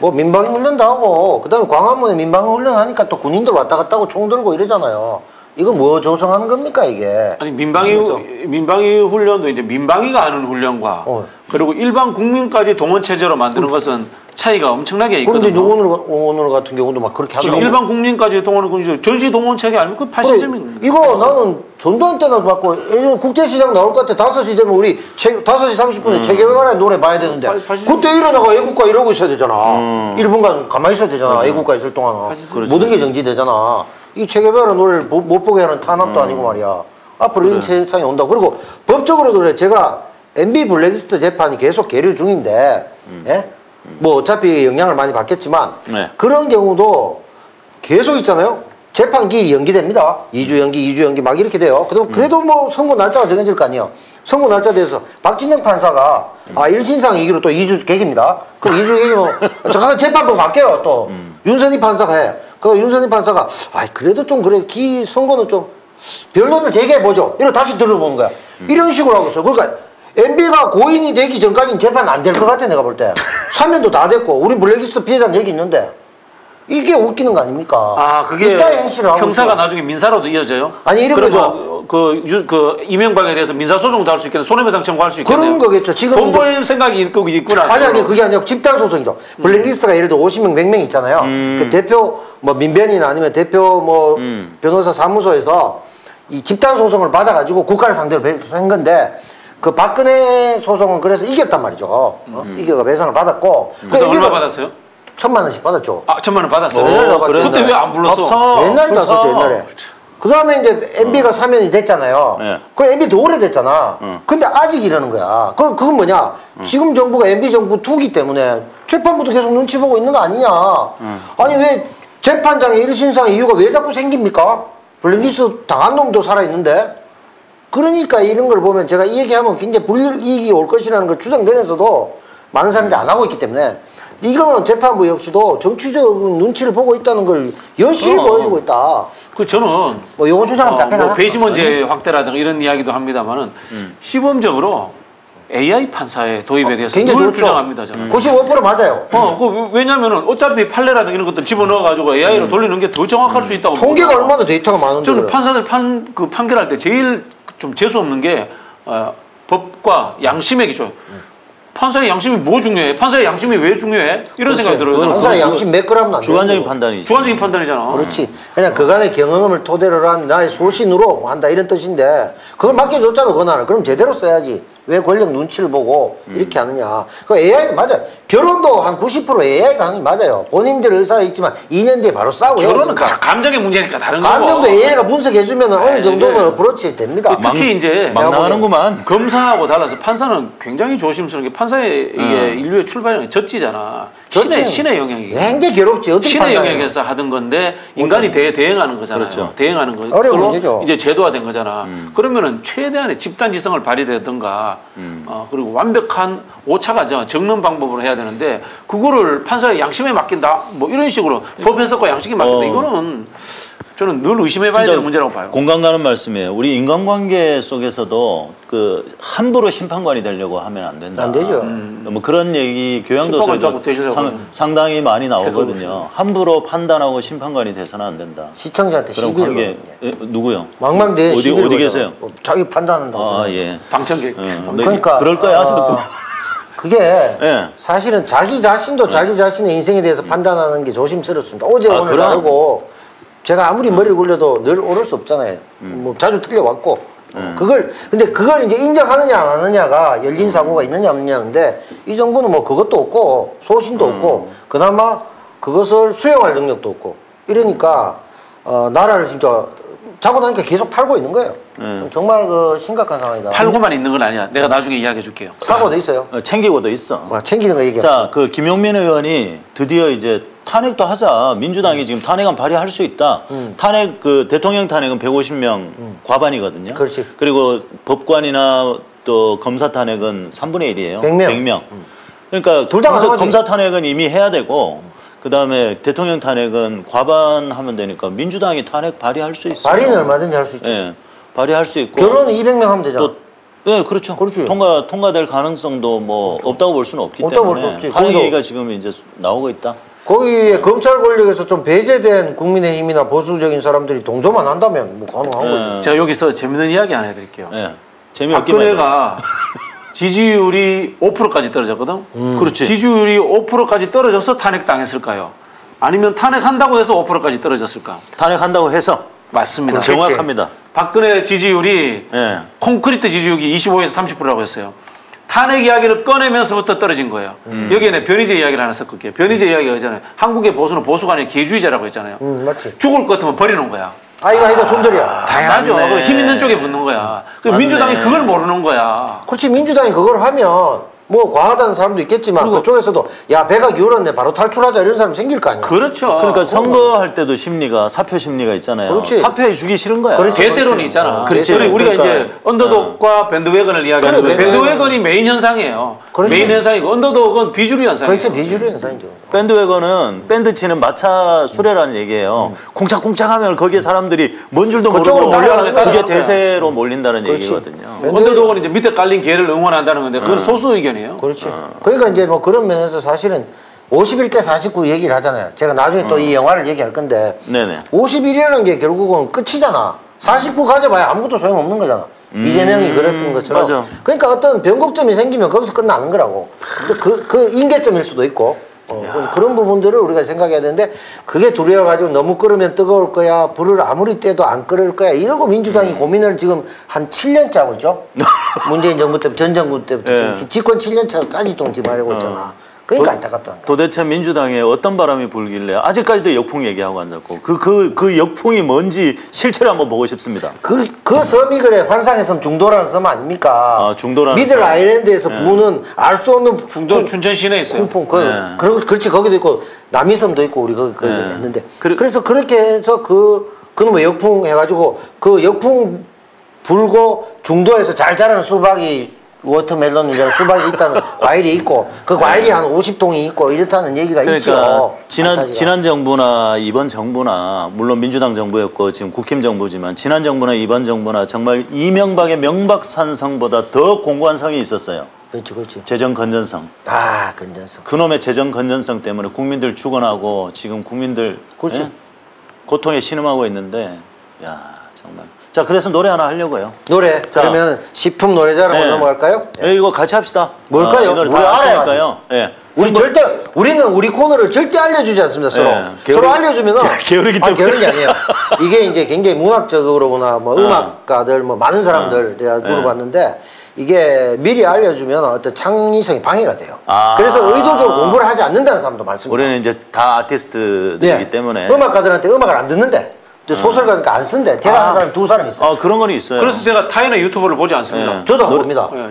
뭐 민방위 훈련도 하고 그다음에 광화문에 민방위 훈련하니까 또 군인들 왔다 갔다 하고 총 들고 이러잖아요. 이거 뭐 조성하는 겁니까 이게? 아니 민방위 민방위 훈련도 이제 민방위가 하는 훈련과 어. 그리고 일반 국민까지 동원 체제로 만드는 그, 것은 차이가 엄청나게 있거든요. 그런데 오늘 오늘 같은 경우도 막 그렇게 하는 일반 국민까지 동원을 군주 전시 동원 체계 아니고 파시즘인. 이거 나는 전두환 때나 봤고 국제시장 나올 것 같아. 다섯 시 되면 우리 최, 다섯 시 삼십 분에 체계발의 음. 노래 봐야 되는데 파시즘. 그때 일어나가 애국가 이러고 있어야 되잖아. 음. 일 분간 가만히 있어야 되잖아. 맞아. 애국가 있을 동안 모든 게 정지되잖아. 이 체계별의 노래를 못 보게 하는 탄압도 음. 아니고 말이야. 앞으로 그래. 이런 세상이 온다고. 그리고 법적으로도 그래. 제가 엠비 블랙리스트 재판이 계속 계류 중인데 음. 예? 음. 뭐 어차피 영향을 많이 받겠지만 네. 그런 경우도 계속 있잖아요. 재판기 연기됩니다. 이 주 연기, 이 주 연기 막 이렇게 돼요. 그럼 그래도 음. 뭐 선고 날짜가 정해질 거 아니에요. 선고 날짜에 대해서 박진영 판사가 음. 아 일신상 이기로 또 이 주 객입니다. 그럼 이 주 객이면 잠깐 재판부 바뀌어요. 또 음. 윤선희 판사가 해. 그 윤선희 판사가 아 그래도 좀 그래 기 선거는 좀 변론을 제기해보죠. 이러고 다시 들어보는 거야. 음. 이런 식으로 하고 있어. 그러니까 엠비가 고인이 되기 전까지는 재판 안 될 것 같아 내가 볼 때. 사면도 다 됐고 우리 블랙리스트 피해자는 얘기 있는데 이게 웃기는 거 아닙니까? 아 그게 형사가 나중에 민사로도 이어져요? 아니 이런 거죠. 그, 그, 그 이명박에 대해서 민사소송도 할 수 있겠네. 손해배상 청구할 수 있겠네. 그런 거겠죠. 지금 돈 벌 생각이 있고 있구나. 아니 아니 그게 아니고 집단소송이죠. 음. 블랙리스트가 예를 들어 오십 명 백 명 있잖아요. 음. 그 대표 뭐 민변이나 아니면 대표 뭐 음. 변호사 사무소에서 이 집단소송을 받아가지고 국가를 상대로 한 건데 그 박근혜 소송은 그래서 이겼단 말이죠. 어? 음. 이겨가 배상을 받았고. 음. 배상 얼마 받았어요? 천만 원씩 받았죠. 아, 천만 원 받았어요. 오, 그래, 그때 왜 안 불렀어? 옛날에 다 썼죠, 옛날에. 그 다음에 이제 엠비가 어. 사면이 됐잖아요. 네. 그 엠비도 오래됐잖아. 어. 근데 아직 이러는 거야. 그, 그건 뭐냐? 어. 지금 정부가 엠비 정부 투기 때문에 재판부도 계속 눈치 보고 있는 거 아니냐. 어. 아니, 왜 재판장에 일신상 이유가 왜 자꾸 생깁니까? 블랙리스트 당한 놈도 살아있는데. 그러니까 이런 걸 보면 제가 이 얘기하면 굉장히 불이익이 올 것이라는 걸 주장되면서도 많은 사람들이 안 하고 있기 때문에 이거는 재판부 역시도 정치적인 눈치를 보고 있다는 걸 여실히 어, 보여주고 있다. 그 저는 뭐 요거 주장하면 어, 뭐 배심원제 확대라든가 이런 이야기도 합니다만은 음. 시범적으로 에이아이 판사의 도입에 대해서 어, 굉장히 주장합니다. 저는. 음. 구십오 퍼센트 맞아요. 어, 그 왜냐면은 어차피 판례라든가 이런 것들 집어넣어가지고 에이아이로 음. 돌리는 게 더 정확할 음. 수 있다고. 통계가 보니까. 얼마나 데이터가 많은데. 저는 그래요. 판사들 판, 그 판결할 때 제일 좀 재수 없는 게 어, 법과 양심의 기조. 음. 판사의 양심이 뭐 중요해? 판사의 양심이 왜 중요해? 이런 그렇지. 생각이 들어요. 판사의 양심 몇 그램은 안 돼. 주관적인 판단이지. 주관적인 판단이잖아. 그렇지. 그냥 그간의 경험을 토대로 한 나의 소신으로 한다 이런 뜻인데 그걸 맡겨줬잖아 권한을. 그럼 제대로 써야지. 왜 권력 눈치를 보고 음. 이렇게 하느냐. 그 에이아이 맞아요. 결혼도 한 구십 퍼센트 에이아이가 하는 게 맞아요. 본인들 의사가 있지만 이 년 뒤에 바로 싸우고 결혼은 가, 감정의 문제니까 다른 거고. 감정도 에이아이가 분석해주면 어느 정도는 어프로치 됩니다. 특히 막, 이제 막 나가는구만. 검사하고 달라서 판사는 굉장히 조심스러운 게 판사의 음. 이게 인류의 출발이 젖지잖아. 신의, 신의 영향이. 굉장히 괴롭지. 어떻게 신의 판단해요? 영향에서 하는 건데 인간이 대, 대응하는 거잖아요. 그렇죠. 대응하는 거죠. 어려운 문제죠. 이제 제도화된 거잖아. 음. 그러면은 최대한의 집단지성을 발휘되든가 음. 어, 그리고 완벽한 오차가 적는 방법으로 해야 되는데 그거를 판사의 양심에 맡긴다 뭐 이런 식으로 법 해석과 양심에 맡긴다 어. 이거는 저는 늘 의심해봐야 되는 문제라고 봐요. 공감 가는 말씀이에요. 우리 인간관계 속에서도 그 함부로 심판관이 되려고 하면 안 된다. 안 되죠. 음. 뭐 그런 얘기 교양도서에도 상, 상당히 많이 나오거든요. 함부로 판단하고 심판관이 돼서는 안 된다. 시청자한테 그런 관계 에, 누구요? 망망대해 어디 어디 계세요? 어, 자기 판단한다고. 아, 예. 방청객. 예. 그러니까 그럴 거야. 아, 자꾸. 그게 예. 사실은 자기 자신도 예. 자기 자신의 인생에 대해서 판단하는 게 조심스럽습니다. 어제 아, 오늘 다르고. 제가 아무리 머리를 굴려도 늘 오를 수 없잖아요. 음. 뭐 자주 틀려왔고 음. 그걸 근데 그걸 이제 인정하느냐 안 하느냐가 열린 음. 사고가 있느냐 없느냐인데 이 정부는 뭐 그것도 없고 소신도 음. 없고 그나마 그것을 수용할 능력도 없고 이러니까 어, 나라를 진짜 자고 나니까 계속 팔고 있는 거예요. 음. 정말 그 심각한 상황이다. 팔고만 있는 건 아니야. 내가 나중에 이야기해 줄게요. 사고도 있어요. 어, 챙기고도 있어. 와, 챙기는 거 얘기해. 자, 그 김용민 의원이 드디어 이제 탄핵도 하자. 민주당이 음. 지금 탄핵안 발의할 수 있다. 음. 탄핵 그 대통령 탄핵은 백오십 명 음. 과반이거든요. 그렇지. 그리고 법관이나 또 검사 탄핵은 삼분의 일이에요. 백 명. 백 명. 음. 그러니까 둘 다 검사, 검사 탄핵은 이미 해야 되고 음. 그다음에 대통령 탄핵은 과반 하면 되니까 민주당이 탄핵 발의할 수 있어요. 발의는 얼마든지 할 수 있죠. 예. 발의할 수 있고. 결론은 이백 명 하면 되잖아. 또 네, 그렇죠. 그렇지. 통과, 통과될 가능성도 뭐 그렇죠. 없다고 볼 수는 없기 없다고 때문에. 없다고 볼 수 없지. 탄핵 얘기가 지금 이제 나오고 있다. 거기에 네. 검찰 권력에서 좀 배제된 국민의힘이나 보수적인 사람들이 동조만 한다면 뭐 가능한 네. 거죠. 제가 여기서 재밌는 이야기 하나 해드릴게요. 네. 재미없기만 해요. 박근혜가 지지율이 오 퍼센트까지 떨어졌거든. 음. 그렇지. 지지율이 오 퍼센트까지 떨어져서 탄핵당했을까요? 아니면 탄핵한다고 해서 오 퍼센트까지 떨어졌을까? 탄핵한다고 해서? 맞습니다. 정확합니다. 박근혜 지지율이 네. 콘크리트 지지율이 이십오에서 삼십 퍼센트라고 했어요. 탄핵 이야기를 꺼내면서부터 떨어진 거예요. 음. 여기에 내 변희재 이야기를 하나 섞을게요. 변희재 음. 이야기가 있잖아요. 한국의 보수는 보수가 아니라 개주의자라고 했잖아요. 음, 맞지. 죽을 것 같으면 버리는 거야. 아, 이거 아니다, 손절이야. 당연하죠. 그 힘 있는 쪽에 붙는 거야. 그 민주당이 그걸 모르는 거야. 그렇지, 민주당이 그걸 하면 뭐 과하다는 사람도 있겠지만 그쪽에서도 야, 배가 기울었네, 바로 탈출하자 이런 사람 생길 거 아니야. 그렇죠. 그러니까 선거할 때도 심리가, 사표 심리가 있잖아요. 그렇지. 사표에 주기 싫은 거야. 그렇지, 대세론이 그렇지. 있잖아. 그렇지. 그리고 우리가 그러니까. 이제 언더독과 어. 밴드웨건을 이야기하는 거예요. 밴드웨건이 메인 현상이에요. 그렇지. 메인 현상이고 언더독은 비주류 현상이에요. 그렇지, 비주류 현상이죠. 밴드웨건은 밴드 치는 마차 수레라는 얘기예요. 음. 쿵짝쿵짝 하면 거기에 사람들이 뭔 줄도 모르고 그게 대세로 몰린다는 그렇지. 얘기거든요. 언더독은 이제 밑에 깔린 개를 응원한다는 건데 그건 음. 소수 의견이 그렇지. 어. 그러니까 이제 뭐 그런 면에서 사실은 오십일 대 사십구 얘기를 하잖아요. 제가 나중에 또 이 어. 영화를 얘기할 건데 네네. 오십일이라는 게 결국은 끝이잖아. 사십구 가져봐야 아무것도 소용없는 거잖아. 음. 이재명이 그랬던 것처럼. 맞아. 그러니까 어떤 변곡점이 생기면 거기서 끝나는 거라고. 근데 그, 그 인계점일 수도 있고 어, 그런 부분들을 우리가 생각해야 되는데 그게 두려워가지고 너무 끓으면 뜨거울 거야. 불을 아무리 떼도 안 끓을 거야. 이러고 민주당이 음. 고민을 지금 한 칠 년째 하고 있죠. 문재인 정부 때부터 전 정부 때부터 예. 지금 집권 칠 년차까지 동 지금 하려고 했잖아. 어. 그러니까 안타깝다. 도대체 민주당에 어떤 바람이 불길래 아직까지도 역풍 얘기하고 앉았고 그, 그, 그 역풍이 뭔지 실체를 한번 보고 싶습니다. 그, 그 섬이 그래 환상의 섬 중도라는 섬 아닙니까? 아, 중도라는 섬. 미들 아일랜드에서 네. 부는 알 수 없는 중도 춘천 시내에 있어요. 풍, 그, 네. 그리고 그렇지 거기도 있고 남이섬도 있고 우리 거기 거기 네. 있는데 그래, 그래서 그렇게 해서 그 그놈의 역풍 해가지고 그 역풍 불고 중도에서 잘 자라는 수박이 워터멜론이라는 수박이 있다는 과일이 있고 그 과일이 네. 한 오십 통이 있고 이렇다는 얘기가 그러니까 있죠. 지난 판타지가. 지난 정부나 이번 정부나 물론 민주당 정부였고 지금 국힘 정부지만 지난 정부나 이번 정부나 정말 이명박의 명박산성보다 더 공고한 성이 있었어요. 그렇죠, 그렇죠. 재정 건전성. 아, 건전성. 그놈의 재정 건전성 때문에 국민들 죽어나고 지금 국민들 그렇죠. 예? 고통에 신음하고 있는데, 야 정말. 자, 그래서 노래 하나 하려고요. 노래. 자, 그러면 시품 노래자라고 예. 넘어갈까요? 예. 예, 이거 같이 합시다. 뭘까요? 아, 이 노래 다 아시니까요. 예. 우리 뭐, 절대 우리는 우리 코너를 절대 알려주지 않습니다. 서로 예. 게으르, 서로 알려주면은 게으르기 때문에. 아, 게으른 게 아니에요. 이게 이제 굉장히 문학적으로나 뭐 아. 음악가들 뭐 많은 사람들 아. 제가 물어봤는데. 예. 이게 미리 알려주면 어떤 창의성이 방해가 돼요. 아 그래서 의도적으로 공부를 하지 않는다는 사람도 많습니다. 우리는 이제 다 아티스트들이기 네. 때문에 음악가들한테 음악을 안 듣는데 음. 소설가니까 안 쓴대. 제가 아. 한 사람 두 사람 있어요. 아 그런 건 있어요. 그래서 제가 타인의 유튜브를 보지 않습니다. 네. 저도 안 봅니다. 네.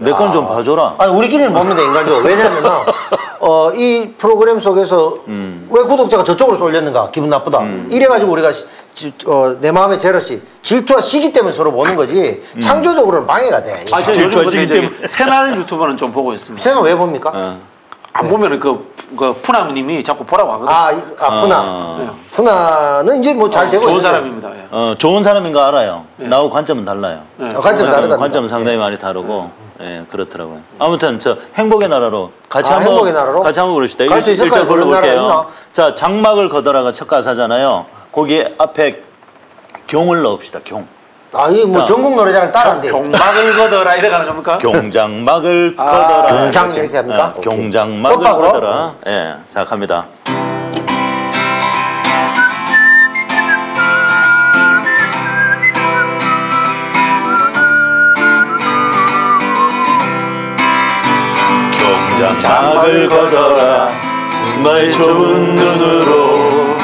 내 건 좀 봐줘라. 아니 우리끼리는 봅니다. 인간적으로. 왜냐면은 어, 이 프로그램 속에서 음. 왜 구독자가 저쪽으로 쏠렸는가 기분 나쁘다 음. 이래가지고 우리가 지, 어, 내 마음의 제러시 질투와 시기 때문에 서로 보는 거지 음. 창조적으로는 방해가 돼. 아, 제가 요즘 시기 때문에 새날 유튜버는 좀 보고 있습니다. 새는 왜 봅니까? 어. 안 네. 보면은 그, 그 푸나님이 자꾸 보라고 하거든요. 아, 아 푸나 어. 푸나는 이제 뭐 잘 어, 되고 좋은 있는데. 사람입니다. 예. 어, 좋은 사람인 거 알아요. 예. 나하고 관점은 달라요. 예. 어, 관점 다르다. 관점은 상당히 예. 많이 다르고. 예. 예, 그렇더라고요. 아무튼 저 행복의 나라로 같이 아, 한번 행복의 나라로? 같이 한번 부릅시다. 갈 수 있을까요? 일절 불러볼게요. 자, 장막을 걷어라가 첫 가사잖아요. 거기에 앞에 경을 넣읍시다. 경. 아, 이거 뭐 전국 노래자랑 따라한대요. 경막을 걷어라 이래 가는 겁니까? 경장막을 아, 걷어라. 경장 이렇게 합니까? 예, 경장막을 오케이. 걷어라. 음. 예, 자 갑니다. 장막을 걷어라 너의 좋은 눈으로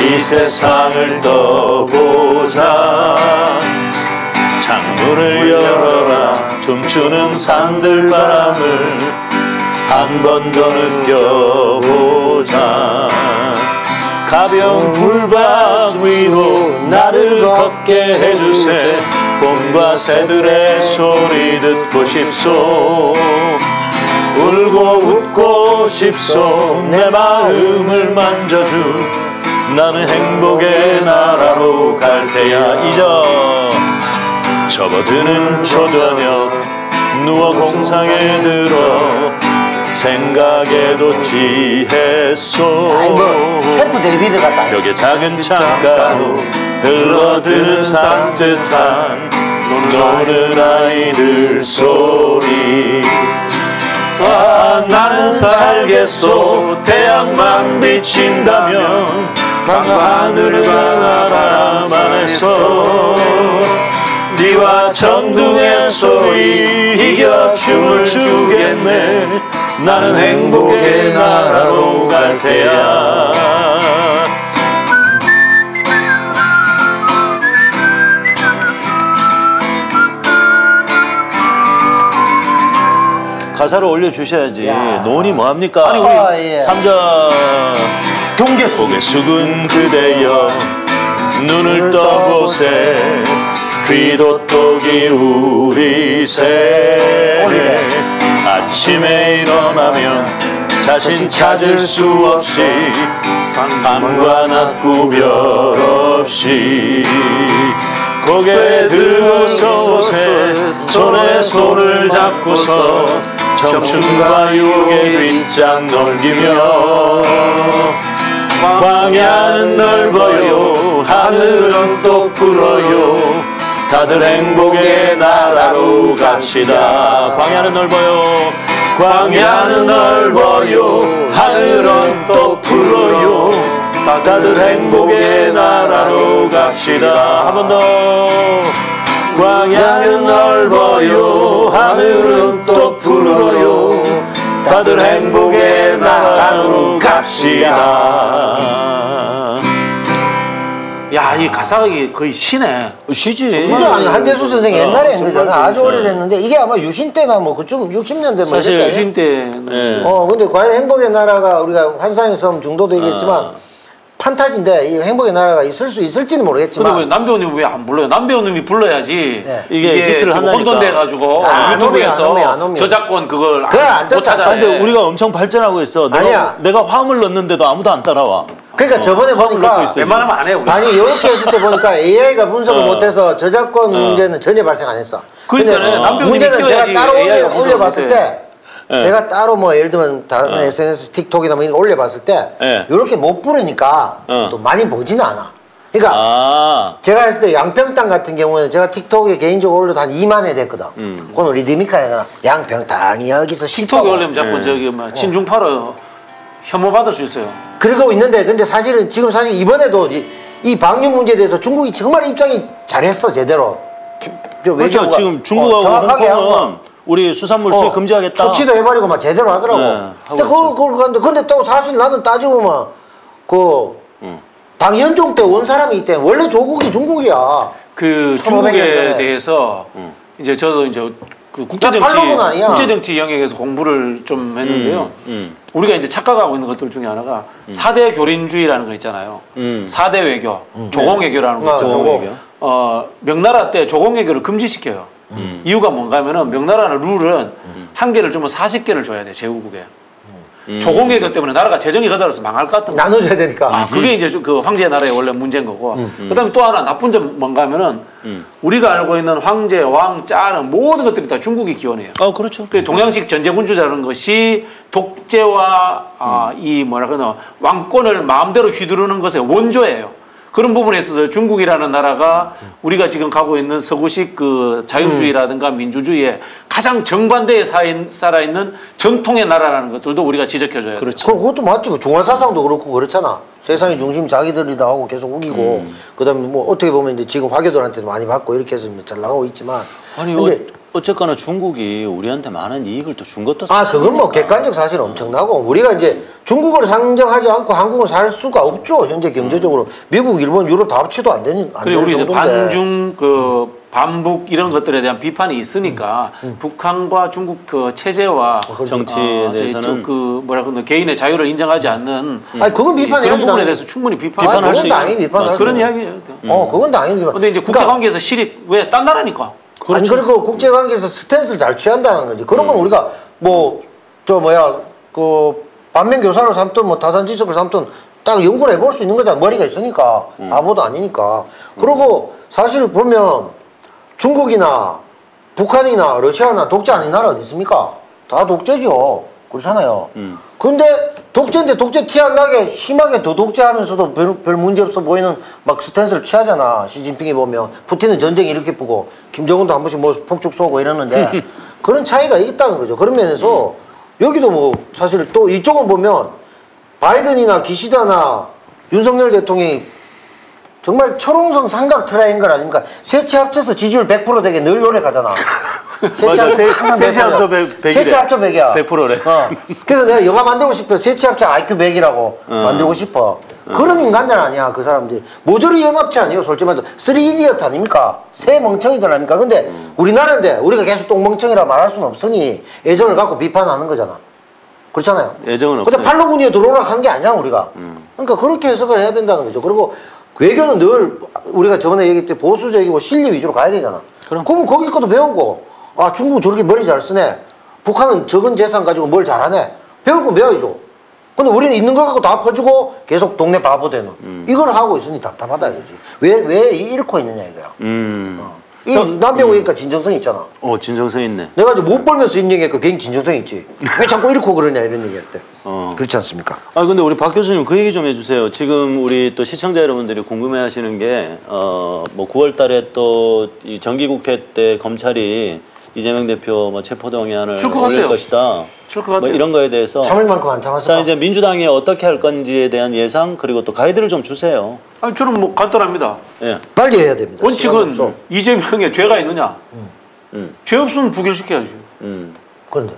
이 세상을 떠보자. 창문을 열어라 춤추는 산들 바람을 한 번 더 느껴보자. 가벼운 불박 위로 나를 걷게 해주세. 봄과 새들의 소리 듣고 싶소. 울고 웃고 싶소. 내 마음을 만져주. 나는 행복의 나라로 갈 테야. 이절 접어드는 초저녁 누워 공상에 들어 생각에도 취했소. 캠프 데이비드 같다. 벽에 작은 창가로 흘러드는 산뜻한 노는 아이들 소리. 아, 나는 살겠소. 태양만 비친다면 밤하늘을 바라만해서 니와 전등의 소리 이겨 춤을 추겠네. 나는 행복의 나라로 갈 테야. 가사를 올려주셔야지. 야. 논이 뭐합니까? 아니, 우리 아, 예. 삼 절. 경계 속에 숙은 그대여, 눈을 떠보세. 귀도 또 기울이세. 아침에 일어나면 자신 찾을 수 없이, 밤과 낮 구별 없이. 고개 들고서 오세. 손에 손을 잡고서 청춘과 유혹의 뒷장 넘기며. 광야는 넓어요. 하늘은 또 푸러요. 다들 행복의 나라로 갑시다. 광야는 넓어요. 광야는 넓어요. 하늘은 또 푸러요. 다들 행복의 나라로 갑시다. 한 번 더. 광야는 넓어요. 하늘은 또 푸르요. 다들 행복의 나라로 갑시다. 야, 이 가사가 거의 시네. 시지. 한대수 선생 옛날에 한 거잖아. 아주 오래됐는데 이게 아마 유신 때나 뭐 그쯤 육십 년대 뭐 사실 유신 때. 네. 어, 근데 과연 행복의 나라가 우리가 환상의 섬 정도도 얘기했지만 아. 판타지인데 이 행복의 나라가 있을 수 있을지는 모르겠지만. 근데 왜 남배우님 왜 안 불러요? 남배우님이 불러야지. 네. 이게, 이게 혼돈돼가지고 아, 유튜브에서 저작권 그걸 안 떴잖아. 근데 우리가 엄청 발전하고 있어. 내가, 아니야. 내가 화음을 넣는데도 아무도 안 따라와. 그러니까 어, 저번에 보니까 웬만하면 안 해요. 우리. 아니 이렇게 했을 때 보니까 에이아이가 분석을 어. 못해서 저작권 문제는 전혀 발생 안 했어. 그러니까 문제는 제가 따로 올려, 올려봤을 때 네. 제가 따로 뭐 예를 들면 다른 어. 에스엔에스 틱톡이나 뭐 이런 거 올려봤을 때 네. 이렇게 못 부르니까 어. 또 많이 보지는 않아. 그러니까 아. 제가 했을 때 양평땅 같은 경우에는 제가 틱톡에 개인적으로 올려도 한 이만 회 됐거든. 음. 그건 리드미카에나 양평땅이 여기서 틱톡에 올리면 자꾸 네. 저기 뭐 친중파로 혐오받을 수 있어요. 그러고 있는데 근데 사실은 지금 사실 이번에도 이, 이 방역 문제에 대해서 중국이 정말 입장이 잘했어 제대로. 그렇죠. 지금 중국하고 어, 홍콩은 우리 수산물 수입 어, 금지하겠다. 조치도 해버리고 막 제대로 하더라고. 네, 근데 그걸 그런데 근데 또 사실 나는 따지고 막 그 음. 당현종 때 온 사람이기 때문에 원래 조국이 중국이야. 그 중국에 대해서 음. 이제 저도 이제 그 국제정치 국제정치 영역에서 공부를 좀 했는데요. 음, 음. 우리가 이제 착각하고 있는 것들 중에 하나가 음. 사대 교린주의라는 거 있잖아요. 음. 사대 외교, 음. 조공외교라는 거 있잖아요. 조공외교. 어, 명나라 때 조공외교를 금지시켜요. 음. 이유가 뭔가 하면은 명나라는 룰은 음. 한 개를 주면 사십 개를 줘야 돼, 제후국에. 음. 조공외교 때문에 나라가 재정이 거달라서 망할 것 같은 거. 나눠줘야 되니까. 아, 그게 음. 이제 그 황제 나라의 원래 문제인 거고. 음. 그 다음에 또 하나 나쁜 점 뭔가 하면은 음. 우리가 알고 있는 황제, 왕, 짜는 모든 것들이 다 중국이 기원해요. 아, 그렇죠. 그 동양식 전제군주자라는 것이 독재와 음. 아, 이 뭐라 그러나 왕권을 마음대로 휘두르는 것의 원조예요. 그런 부분에 있어서 중국이라는 나라가 우리가 지금 가고 있는 서구식 그 자유주의라든가 음. 민주주의에 가장 정반대에 살아있는 전통의 나라라는 것들도 우리가 지적해줘야 그렇죠. 돼요. 그것도 맞지. 중화사상도 그렇고 그렇잖아. 세상의 중심 자기들이다 하고 계속 우기고 음. 그 다음에 뭐 어떻게 보면 이제 지금 화교들한테도 많이 받고 이렇게 해서 잘 나가고 있지만 아니 근데 어, 어쨌거나 중국이 우리한테 많은 이익을 또 준 것도 사실이니까. 아 그건 뭐 객관적 사실 엄청나고 우리가 이제 중국을 상정하지 않고 한국을 살 수가 없죠. 현재 경제적으로 음. 미국, 일본, 유럽 다 합치도 안 되는 안 되는 정도인데. 반중 그 반북 이런 것들에 대한 비판이 있으니까 음. 음. 북한과 중국 그 체제와 어, 정치에 어, 대해서는 그 뭐라 그러나 개인의 자유를 인정하지 않는. 음. 아니 그건 비판해요. 그런 부분에 대해서 충분히 비판할, 비판할 수 있죠. 그건 당연히 비판할 그런 이야기예요. 음. 어 그건 당연히 비판. 근데 이제 국제관계에서 실익 왜 딴 나라니까. 그렇죠. 아니 그리고 국제관계에서 스탠스를 잘 취한다는 거지. 그런 건 음. 우리가 뭐 저 뭐야 그 반면 교사로 삼든 뭐 타산 지석을 삼든 딱 연구를 해볼 수 있는 거잖아. 머리가 있으니까 음. 바보도 아니니까. 음. 그리고 사실 보면 중국이나 북한이나 러시아나 독재 아닌 나라 어디 있습니까? 다 독재죠. 그렇잖아요. 음. 근데 독재인데 독재 티 안 나게 심하게 더 독재하면서도 별, 별 문제 없어 보이는 막 스탠스를 취하잖아. 시진핑이 보면 푸틴은 전쟁 이렇게 보고 김정은도 한 번씩 뭐 폭죽 쏘고 이러는데 그런 차이가 있다는 거죠. 그런 면에서 음. 여기도 뭐 사실 또 이쪽은 보면 바이든이나 기시다나 윤석열 대통령이 정말 철옹성 삼각 트라이앵글 아닙니까? 세체 합쳐서 지지율 백 퍼센트 되게 늘 노력하잖아. 맞아. 세, 세체 합쳐 백이래. 세체 합쳐 백이야. 백 퍼센트래. 어. 그래서 내가 영화 만들고 싶어. 세체 합쳐 아이큐 백이라고 음. 만들고 싶어. 음. 그런 인간들 아니야, 그 사람들이. 모조리 연합체 아니에요, 솔직히 말해서. 쓰리 이디엇 아닙니까? 새 멍청이들 아닙니까? 근데 음. 우리나라인데 우리가 계속 똥멍청이라 말할 수는 없으니 애정을 갖고 비판하는 거잖아. 그렇잖아요. 애정은 없어. 근데 팔로군이에 들어오라 하는 게 아니야, 우리가. 음. 그러니까 그렇게 해석을 해야 된다는 거죠. 그리고 외교는 늘 우리가 저번에 얘기했듯이 보수적이고 실리 위주로 가야 되잖아. 그럼. 그럼 거기 것도 배우고 아 중국은 저렇게 머리 잘 쓰네. 북한은 적은 재산 가지고 뭘 잘하네. 배울 거 배워야죠. 근데 우리는 있는 거 갖고 다 퍼주고 계속 동네 바보 되는. 음. 이걸 하고 있으니 답답하다 이거지. 왜, 왜 잃고 있느냐 이거야. 음. 어. 이 남배우 얘기니까 음. 진정성 있잖아. 어 진정성 있네. 내가 이제 못 벌면서 있는 얘기니까 괜히 진정성 있지. 왜 자꾸 잃고 그러냐 이런 얘기였대. 어. 그렇지 않습니까? 아 근데 우리 박 교수님 그 얘기 좀 해주세요. 지금 우리 또 시청자 여러분들이 궁금해하시는 게 어 뭐 구월 달에 또 이 정기국회 때 검찰이 이재명 대표 뭐 체포동의안을 올릴 것이다. 뭐 이런 거에 대해서 참을 만큼 안 참았어. 자 이제 민주당이 어떻게 할 건지에 대한 예상 그리고 또 가이드를 좀 주세요. 아니 저는 뭐 간단합니다. 예. 빨리 해야 됩니다. 원칙은 이재명에 죄가 있느냐? 음. 음. 죄 없으면 부결시켜야지. 음. 그런데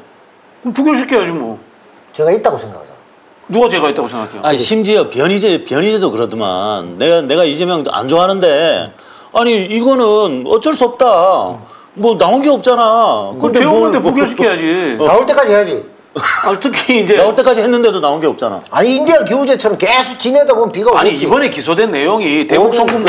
그럼 부결시켜야지 뭐. 죄가 있다고 생각하잖아. 누가 죄가 있다고 생각해요? 아니 심지어 변희재 변희재도 그러더만 내가 내가 이재명 안 좋아하는데 아니 이거는 어쩔 수 없다. 음. 뭐 나온 게 없잖아. 그럼 죄 없는데 뭐, 부결시켜야지. 어. 나올 때까지 해야지. 아, 특히 이제 나올 때까지 했는데도 나온 게 없잖아. 아니 인디아 기우제처럼 계속 지내다 보면 비가 오지. 아니 오겠지. 이번에 기소된 내용이 대북 송금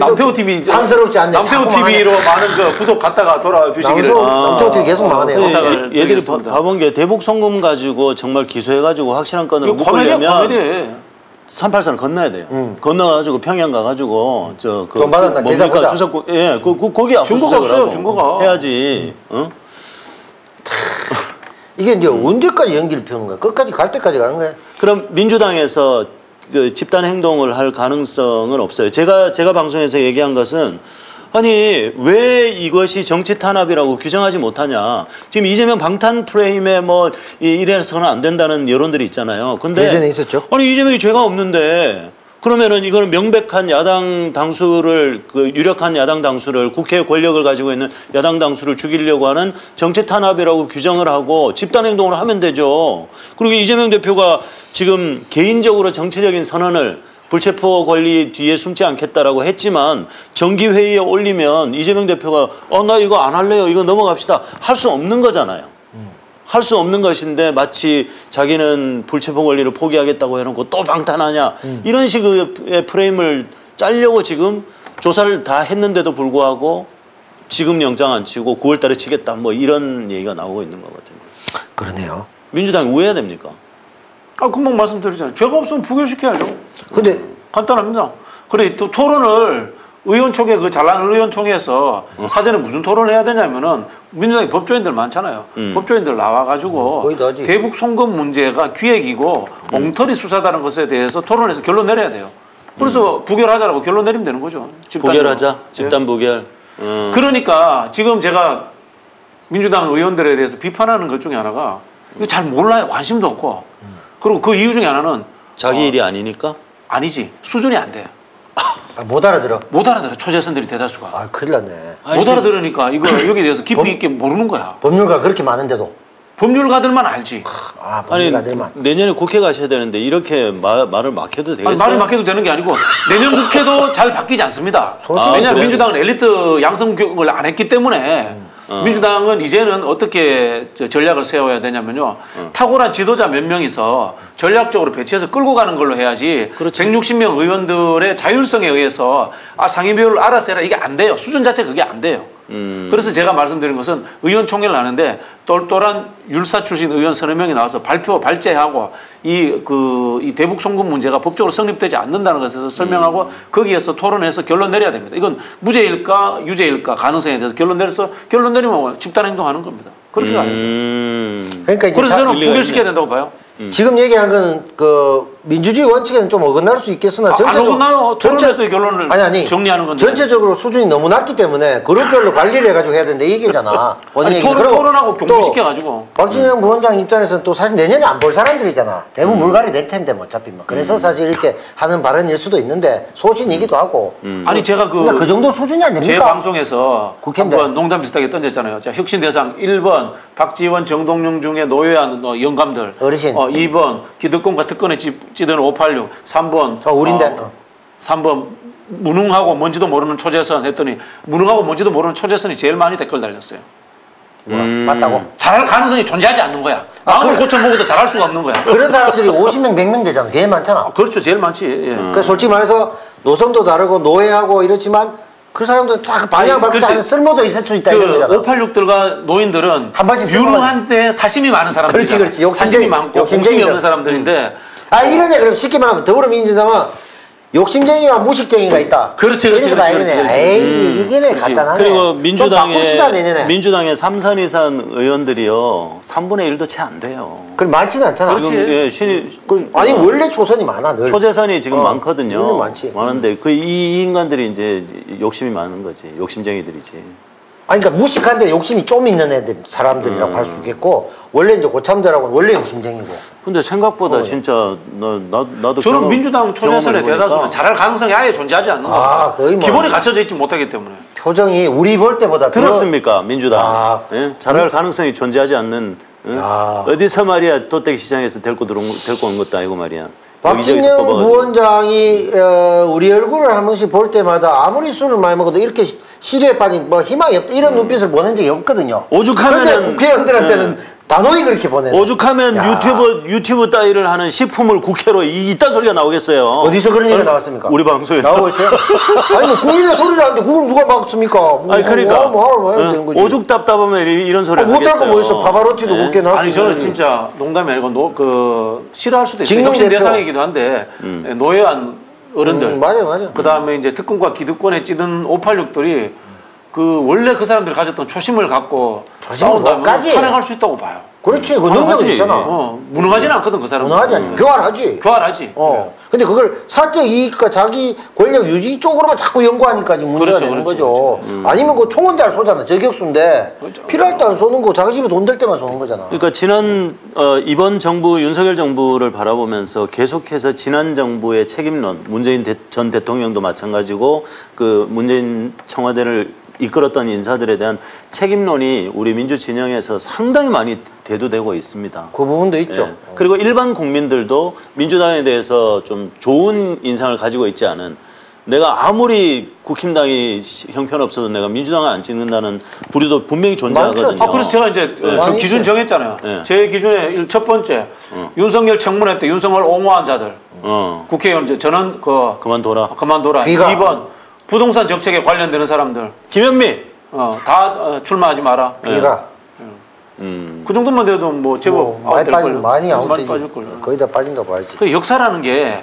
남태우 티비 상스럽지 않네. 남태우 티비로 많은 그 구독 갔다가 돌아주시기를. 남태우 티비 계속 망하네요. 어, 얘들이 봐본 게 대북 송금 가지고 정말 기소해가지고 확실한 건을 묶으려면 삼팔선을 건너야 돼요. 음. 건너가지고 평양 가가지고 저 그 뭡니까 주석국 예 그 그 거기 증거가 없어요. 증거가 해야지. 응? 어? 이게 이제 음. 언제까지 연기를 피우는 거야? 끝까지 갈 때까지 가는 거야? 그럼 민주당에서 그 집단 행동을 할 가능성은 없어요. 제가 제가 방송에서 얘기한 것은. 아니 왜 이것이 정치 탄압이라고 규정하지 못하냐. 지금 이재명 방탄 프레임에 뭐 이래서는 안 된다는 여론들이 있잖아요. 근데 예전에 있었죠. 아니 이재명이 죄가 없는데 그러면은 이거는 명백한 야당 당수를 그 유력한 야당 당수를 국회 권력을 가지고 있는 야당 당수를 죽이려고 하는 정치 탄압이라고 규정을 하고 집단 행동을 하면 되죠. 그리고 이재명 대표가 지금 개인적으로 정치적인 선언을 불체포 권리 뒤에 숨지 않겠다라고 했지만 정기회의에 올리면 이재명 대표가 어, 나 이거 안 할래요. 이거 넘어갑시다. 할 수 없는 거잖아요. 음. 할 수 없는 것인데 마치 자기는 불체포 권리를 포기하겠다고 해놓고 또 방탄하냐. 음. 이런 식의 프레임을 짜려고 지금 조사를 다 했는데도 불구하고 지금 영장 안 치고 구월 달에 치겠다. 뭐 이런 얘기가 나오고 있는 거거든요. 그러네요. 민주당이 왜 해야 됩니까? 아, 금방 말씀드렸잖아요. 죄가 없으면 부결시켜야죠. 근데 간단합니다. 그래, 또 토론을 의원총회, 그 잘난 의원총회에서 어. 사전에 무슨 토론을 해야 되냐면은 민주당이 법조인들 많잖아요. 음. 법조인들 나와가지고 대북 송금 문제가 기획이고 음. 엉터리 수사다는 것에 대해서 토론해서 결론 내려야 돼요. 그래서 음. 부결하자라고 결론 내리면 되는 거죠. 집단 부결하자. 네. 집단 부결. 음. 그러니까 지금 제가 민주당 의원들에 대해서 비판하는 것 중에 하나가 이거 잘 몰라요. 관심도 없고. 음. 그리고 그 이유 중에 하나는 자기 어, 일이 아니니까? 아니지. 수준이 안 돼. 아, 못 알아들어. 못 알아들어. 초재선들이 대다수가. 아, 큰일 났네. 아니, 못 알아들으니까 이거 여기에 대해서 깊이 범, 있게 모르는 거야. 법률가 그렇게 많은데도. 법률가들만 알지. 아, 법률가들만. 아니, 내년에 국회 가셔야 되는데 이렇게 마, 말을 막 해도 되겠어요? 아니, 말을 막 해도 되는 게 아니고 내년 국회도 잘 바뀌지 않습니다. 아, 왜냐하면 그래. 민주당은 엘리트 양성을 안 했기 때문에 음. 어. 민주당은 이제는 어떻게 전략을 세워야 되냐면요. 어. 탁월한 지도자 몇 명이서 전략적으로 배치해서 끌고 가는 걸로 해야지. 그렇지. 백육십 명 의원들의 자율성에 의해서 아, 상임위를 알아서 해라. 이게 안 돼요. 수준 자체 그게 안 돼요. 음. 그래서 제가 말씀드린 것은 의원총회를 하는데 똘똘한 율사 출신 의원 서너 명이 나와서 발표, 발제하고 이, 그, 이 대북 송금 문제가 법적으로 성립되지 않는다는 것에서 설명하고 음. 거기에서 토론해서 결론 내려야 됩니다. 이건 무죄일까, 유죄일까 가능성에 대해서 결론 내려서 결론 내리면 집단 행동하는 겁니다. 그렇게 가야죠. 음. 그러니까 그래서 저는 부결시켜야 된다고 봐요. 음. 지금 얘기한 건 그 민주주의 원칙에는 좀 어긋날 수 있겠으나 아, 전체적으로 안 어긋나요. 토론에서의 결론을 아니, 아니, 정리하는 건데 전체적으로 수준이 너무 낮기 때문에 그룹별로 관리를 해가지고 해야 된다 이 얘기잖아. 아니, 토론, 토론하고 경쟁시켜가지고 박진영 음. 부원장 입장에서는 또 사실 내년에 안 볼 사람들이잖아. 대부분 음. 물갈이 될 텐데 뭐 어차피 막. 그래서 음. 사실 이렇게 하는 발언일 수도 있는데 소신이기도 하고 음. 아니 제가 그, 그 정도 수준이 아닙니까? 제 방송에서 국회인데. 한번 농담 비슷하게 던졌잖아요. 자, 혁신대상 일 번 박지원, 정동영 중에 노회한 어, 영감들 어르신. 어, 이 번 기득권과 특권의 찌든 오팔육, 삼 번 어, 우린데. 어, 삼 번 무능하고 뭔지도 모르는 초재선 했더니 무능하고 뭔지도 모르는 초재선이 제일 많이 댓글 달렸어요. 음. 맞다고? 잘할 가능성이 존재하지 않는 거야. 아무리 아, 고쳐보고도 잘할 수가 없는 거야. 그런 사람들이 오십 명, 백 명 되잖아. 제일 많잖아. 아, 그렇죠. 제일 많지. 예. 음. 그러니까 솔직히 말해서 노선도 다르고 노예하고 이렇지만 그 사람들은 다 방향 바꾸는 쓸모도 있을 수 있다. 그 오팔육들과 노인들은 유능한데 사심이 많은 사람들. 그렇지, 그렇지. 욕심쟁이, 사심이 많고 공심이 없는 사람들인데. 아, 이러네. 그럼 쉽게 말하면 더불어민주당은 욕심쟁이와 무식쟁이가 있다. 그렇지, 그렇지, 그렇지. 그렇지, 그렇지. 에이, 음, 이게 네, 간단하네. 그리고 민주당의, 민주당의 삼선 이상 의원들이요, 삼분의 일도 채 안 돼요. 그럼 많지는 않잖아. 그렇지. 지금, 예, 신이, 그, 아니, 어, 원래 초선이 많아, 늘. 초재선이 지금 어, 많거든요. 많지. 많은데, 그, 이, 이 인간들이 이제 욕심이 많은 거지. 욕심쟁이들이지. 아니, 그러니까 무식한데 욕심이 좀 있는 애들, 사람들이라고 음. 할 수 있겠고, 원래 이제 고참들하고는 원래 욕심쟁이고. 근데 생각보다 어. 진짜, 나, 나, 나도. 저는 경험, 민주당 초재선의 대다수는 잘할 가능성이 아예 존재하지 않는 거예요. 아, 거의 뭐. 기본이 갖춰져 있지 못하기 때문에. 표정이 우리 볼 때보다. 들었습니까, 더... 민주당? 아, 예? 잘할 음. 가능성이 존재하지 않는, 예? 아. 어디서 말이야, 또떼기 시장에서 데리고 들어온, 데리고 온 것도 아니고 말이야. 박진영 부원장이, 어, 우리 얼굴을 한 번씩 볼 때마다 아무리 술을 많이 먹어도 이렇게 시리에 빠진 뭐 희망이 없다 이런 음. 눈빛을 보낸 적이 없거든요. 오죽하면은 국회의원들한테는 음. 단호히 그렇게 보내는. 오죽하면 야. 유튜브 유튜브 따위를 하는 시품을 국회로 이, 이딴 소리가 나오겠어요. 어디서 그런 얘기가 나왔습니까? 우리 방송에서 나오고 있어요. 아니 뭐 국민의 소리를 하는데 그걸 누가 막습니까? 뭐, 아니 그러니까 뭐 하러 해야 되는 거지. 오죽 답답하면 이런, 이런 소리를 하겠어요. 못할 거 뭐 있어? 파바로티도 국회에 나왔어요. 아니 저는 진짜 농담이 아니고 노, 그 싫어할 수도 있어요. 혁신 대상이기도 한데 음. 노예한 어른들. 음, 맞아요, 맞아요. 그 다음에 이제 특권과 기득권에 찌든 오팔육들이 그 원래 그 사람들이 가졌던 초심을 갖고 싸운다면 탄핵할 수 있다고 봐요. 그렇지, 그 능력이 있잖아. 어, 무능하지는 않거든, 그 사람은. 무능하지 않지. 음. 교활하지. 교활하지. 어. 그래. 근데 그걸 사적 이익과 자기 권력 유지 쪽으로만 자꾸 연구하니까 지금 문제가 그렇죠, 되는 그렇죠, 거죠. 그렇죠. 음. 아니면 그 총원자를 쏘잖아. 저격수인데. 그렇죠. 필요할 때 안 쏘는 거 자기 집에 돈 될 때만 쏘는 거잖아. 그러니까 지난, 어, 이번 정부, 윤석열 정부를 바라보면서 계속해서 지난 정부의 책임론, 문재인 대, 전 대통령도 마찬가지고 그 문재인 청와대를 이끌었던 인사들에 대한 책임론이 우리 민주진영에서 상당히 많이 대두되고 있습니다. 그 부분도 있죠. 예. 그리고 일반 국민들도 민주당에 대해서 좀 좋은 인상을 가지고 있지 않은, 내가 아무리 국힘당이 형편없어도 내가 민주당을 안 찍는다는 부류도 분명히 존재하거든요. 맞죠. 아, 그래서 제가 이제 예. 저 기준 정했잖아요. 예. 제 기준에 첫 번째 어. 윤석열 청문회 때 윤석열 옹호한 자들 어. 국회의원 저는 그 그만둬라. 그만둬라. 비가. 이 번 부동산 정책에 관련되는 사람들. 김현미. 어, 다 어, 출마하지 마라. 비가. 예. 음. 그 정도만 돼도 뭐 제법 뭐, 아웃될 걸요. 많이 아웃되지. 거의 다 빠진다고 봐야지. 그 역사라는 게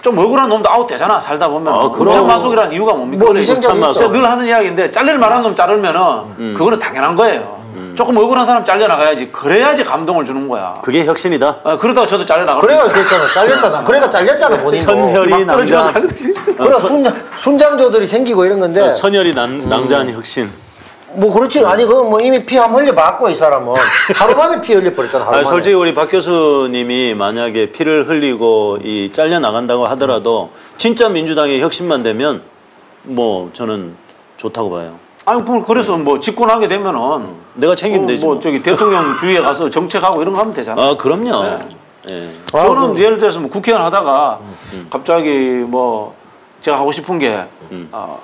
좀 음. 억울한 놈도 아웃되잖아. 살다 보면. 아, 음산마속이라는 이유가 뭡니까? 뭐, 음산마속. 늘 하는 이야기인데 잘릴 만한 놈 자르면은 음. 그거는 당연한 거예요. 음. 조금 억울한 사람 잘려나가야지. 그래야지 감동을 주는 거야. 그게 혁신이다. 아, 그러다가 저도 잘려나가. 그래가 그랬잖아. 잘렸잖아. 그래가 잘렸잖아 본인. 선혈이 낭자. 그래 순장 순장조들이 생기고 이런 건데. 아, 선혈이 난 낭자한 음. 혁신. 뭐 그렇지. 아니 그건 뭐 이미 피 한번 흘려봤고 이 사람은 하루 만에 피 흘려버렸잖아. 하루 만에. 솔직히 우리 박 교수님이 만약에 피를 흘리고 이 잘려나간다고 하더라도 진짜 민주당의 혁신만 되면 뭐 저는 좋다고 봐요. 아니, 그래서 뭐 집권하게 되면은 음, 내가 책임되지. 뭐, 뭐 저기 대통령 주위에 가서 정책하고 이런 거 하면 되잖아. 아, 그럼요. 네. 네. 아, 저는 그럼. 예를 들어서 뭐 국회의원 하다가 음. 갑자기 뭐 제가 하고 싶은 게 음. 아,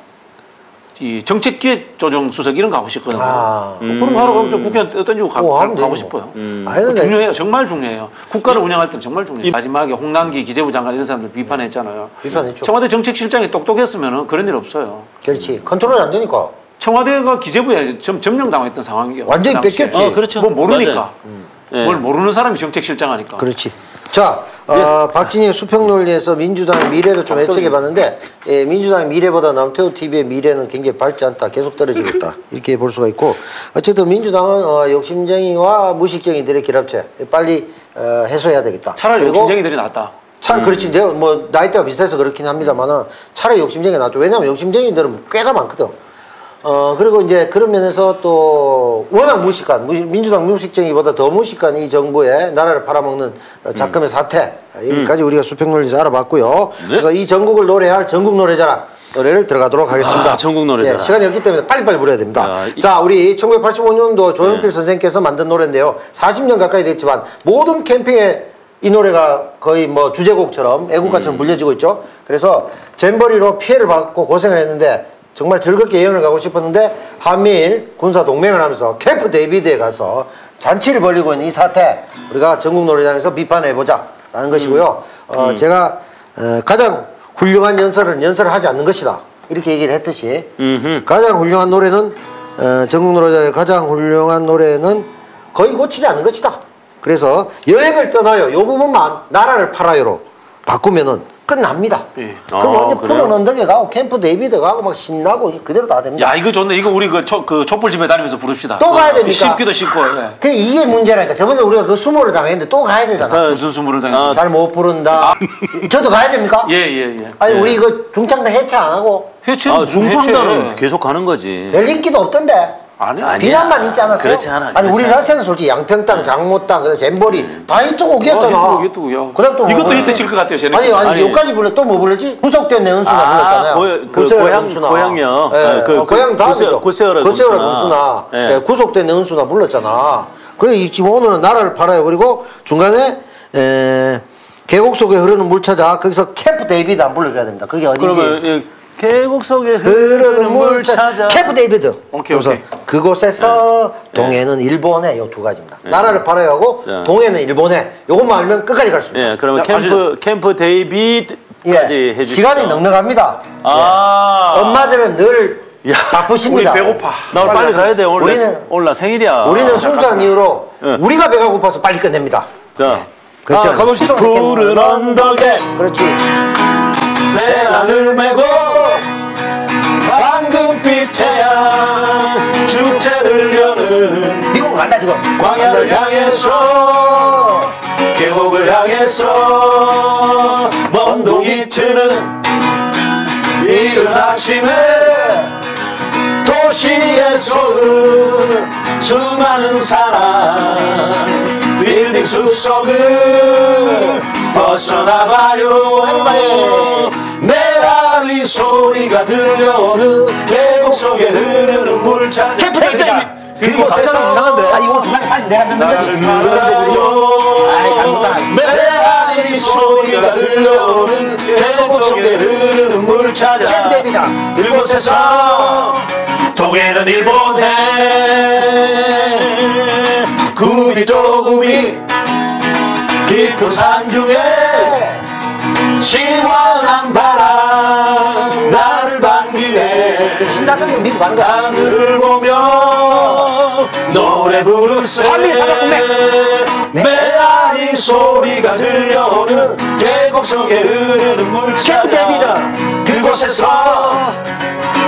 이 정책기획조정수석 이런 거 하고 싶거든요. 아. 뭐 그런 거 하러 가면 좀 국회의원 던지고 가, 오, 가고 뭐. 싶어요. 음. 아니, 중요해요. 정말 중요해요. 국가를 운영할 때는 정말 중요해요. 이, 마지막에 홍남기 기재부 장관 이런 사람들 비판했잖아요. 비판했죠. 청와대 정책실장이 똑똑했으면 그런 일 없어요. 그렇지. 컨트롤이 안 되니까. 청와대가 기재부에 점령당했던 상황이에요. 완전히 뺏겼지. 어, 그렇죠. 뭐 모르니까. 음. 네. 뭘 모르는 사람이 정책실장 하니까. 그렇지. 자, 네. 어, 박진영 수평 논리에서 민주당의 미래도 좀 예측해봤는데 예, 민주당의 미래보다 남태우 티비의 미래는 굉장히 밝지 않다. 계속 떨어지겠다. 이렇게 볼 수가 있고 어쨌든 민주당은 어, 욕심쟁이와 무식쟁이들의 결합체 빨리 어, 해소해야 되겠다. 차라리 욕심쟁이들이 낫다. 차라리 음. 그렇지. 뭐 나이대가 비슷해서 그렇긴 합니다만 차라리 욕심쟁이가 낫죠. 왜냐하면 욕심쟁이들은 꽤가 많거든. 어 그리고 이제 그런 면에서 또 워낙 무식한 무식, 민주당 무식쟁이보다 더 무식한 이 정부의 나라를 팔아먹는 어, 작금의 음. 사태 여기까지 음. 우리가 수평논리에서 알아봐봤고요. 네? 그래서 이 전국을 노래할 전국 노래자랑 노래를 들어가도록 하겠습니다. 아, 전국 노래자랑. 네, 시간이 없기 때문에 빨리빨리 불러야 됩니다. 아, 이... 자 우리 천구백팔십오 년도 조용필 네. 선생님께서 만든 노래인데요. 사십 년 가까이 됐지만 모든 캠핑에 이 노래가 거의 뭐 주제곡처럼 애국가처럼 음. 불려지고 있죠. 그래서 잼버리로 피해를 받고 고생을 했는데 정말 즐겁게 여행을 가고 싶었는데 한미일 군사 동맹을 하면서 캠프 데이비드에 가서 잔치를 벌이고 있는 이 사태 우리가 전국 노래장에서 비판해보자 라는 것이고요. 음. 어, 음. 제가 어, 가장 훌륭한 연설은 연설을 하지 않는 것이다 이렇게 얘기를 했듯이 음흠. 가장 훌륭한 노래는 어, 전국 노래장의 가장 훌륭한 노래는 거의 고치지 않는 것이다. 그래서 여행을 떠나요 이 부분만 나라를 팔아요로 바꾸면은 끝납니다. 예. 그럼 아, 완전 푸른 언덕에 가고 캠프 데이비드 가고 막 신나고 그대로 다 됩니다. 야 이거 좋네. 이거 우리 그, 초, 그 촛불집에 다니면서 부릅시다. 또 어, 가야 됩니까? 쉽기도 쉽고. 네. 그 이게 문제라니까. 저번에 우리가 그 수모를 당했는데 또 가야 되잖아. 아, 무슨 수모를 당했어? 아, 잘 못 부른다. 아. 저도 가야 됩니까? 예예예. 예, 예. 아니 예. 우리 이거 중창단 해체 안 하고. 해체. 아 중창단은 해체. 계속 가는 거지. 별 인기도 없던데. 아니야. 비난만 있지 않았어요? 그렇지 않아. 아니 우리 자체는 솔직히 양평땅, 네. 장모땅, 그다음 잼버리 네. 다 히트곡이었잖아. 아, 히트곡이야. 그다음 또 이것도 뭐 히트칠 것 같아요. 쟤네. 아니 아니 여기까지 불러 또 뭐 불렀지? 구속된 내 은수나 아, 불렀잖아요. 고여, 그 고향 은수나. 고향이요. 네. 네. 그, 그, 고향 다음이죠. 고세어라 은수나. 네. 네. 구속된 내 은수나 불렀잖아. 그래 지금 오늘은 나라를 팔아요. 그리고 중간에 에, 계곡 속에 흐르는 물 찾아 거기서 캠프 데이비드 안 불러줘야 됩니다. 그게 어딘지. 그러면, 예. 계곡 속에 흐르는 물 찾아. 캠프 데이비드. 오케이, 오케이. 그곳에서 네. 동해는 네. 일본해. 요 두 가지입니다. 네. 나라를 바라야 하고 자. 동해는 일본해. 요것만 알면 끝까지 갈 수 있습니다. 네, 그러면 자, 캠프 가시죠. 캠프 데이비드까지 예. 해주시죠. 시간이 넉넉합니다. 아 예. 엄마들은 늘 야, 바쁘십니다. 우리 배고파. 나 오늘 빨리, 빨리 가야 돼. 오늘 우리는, 내, 오늘 나 생일이야. 우리는 아, 순수한 이유로 네. 우리가 배가 고파서 빨리 끝냅니다. 자, 네. 그렇죠. 아, 가봅시다. 푸른 언덕에 그렇지. 내 안을 메고 황금빛 태양 축제를 여는 미국 간다 지금. 광야를 향해서 계곡을 향해서 먼동이 트는 이른 아침에 도시의 소음 수많은 사람 빌딩 숲속을 벗어나봐요. 메아리 소리가 들려오는 계곡 속에 흐르는 물차 캠프데이비드 그곳에서 이상한데. 아 이거 빨리 빨리 내가 듣는 거지. 아니 잘못다. 메아리 소리가 들려오는 계곡 속에 흐르는 물 찾아 캠프데이비드 그곳에서 동해는 일본해. 구비도 구비 깊은 산중에 시원한 바람 나를 반기네. 신나서는 미국 반가 하늘을 보며 노래 부르세. 한미일 사법공백 메아리 소리가 들려오는 계곡 속에 흐르는 물 찾아 그곳에서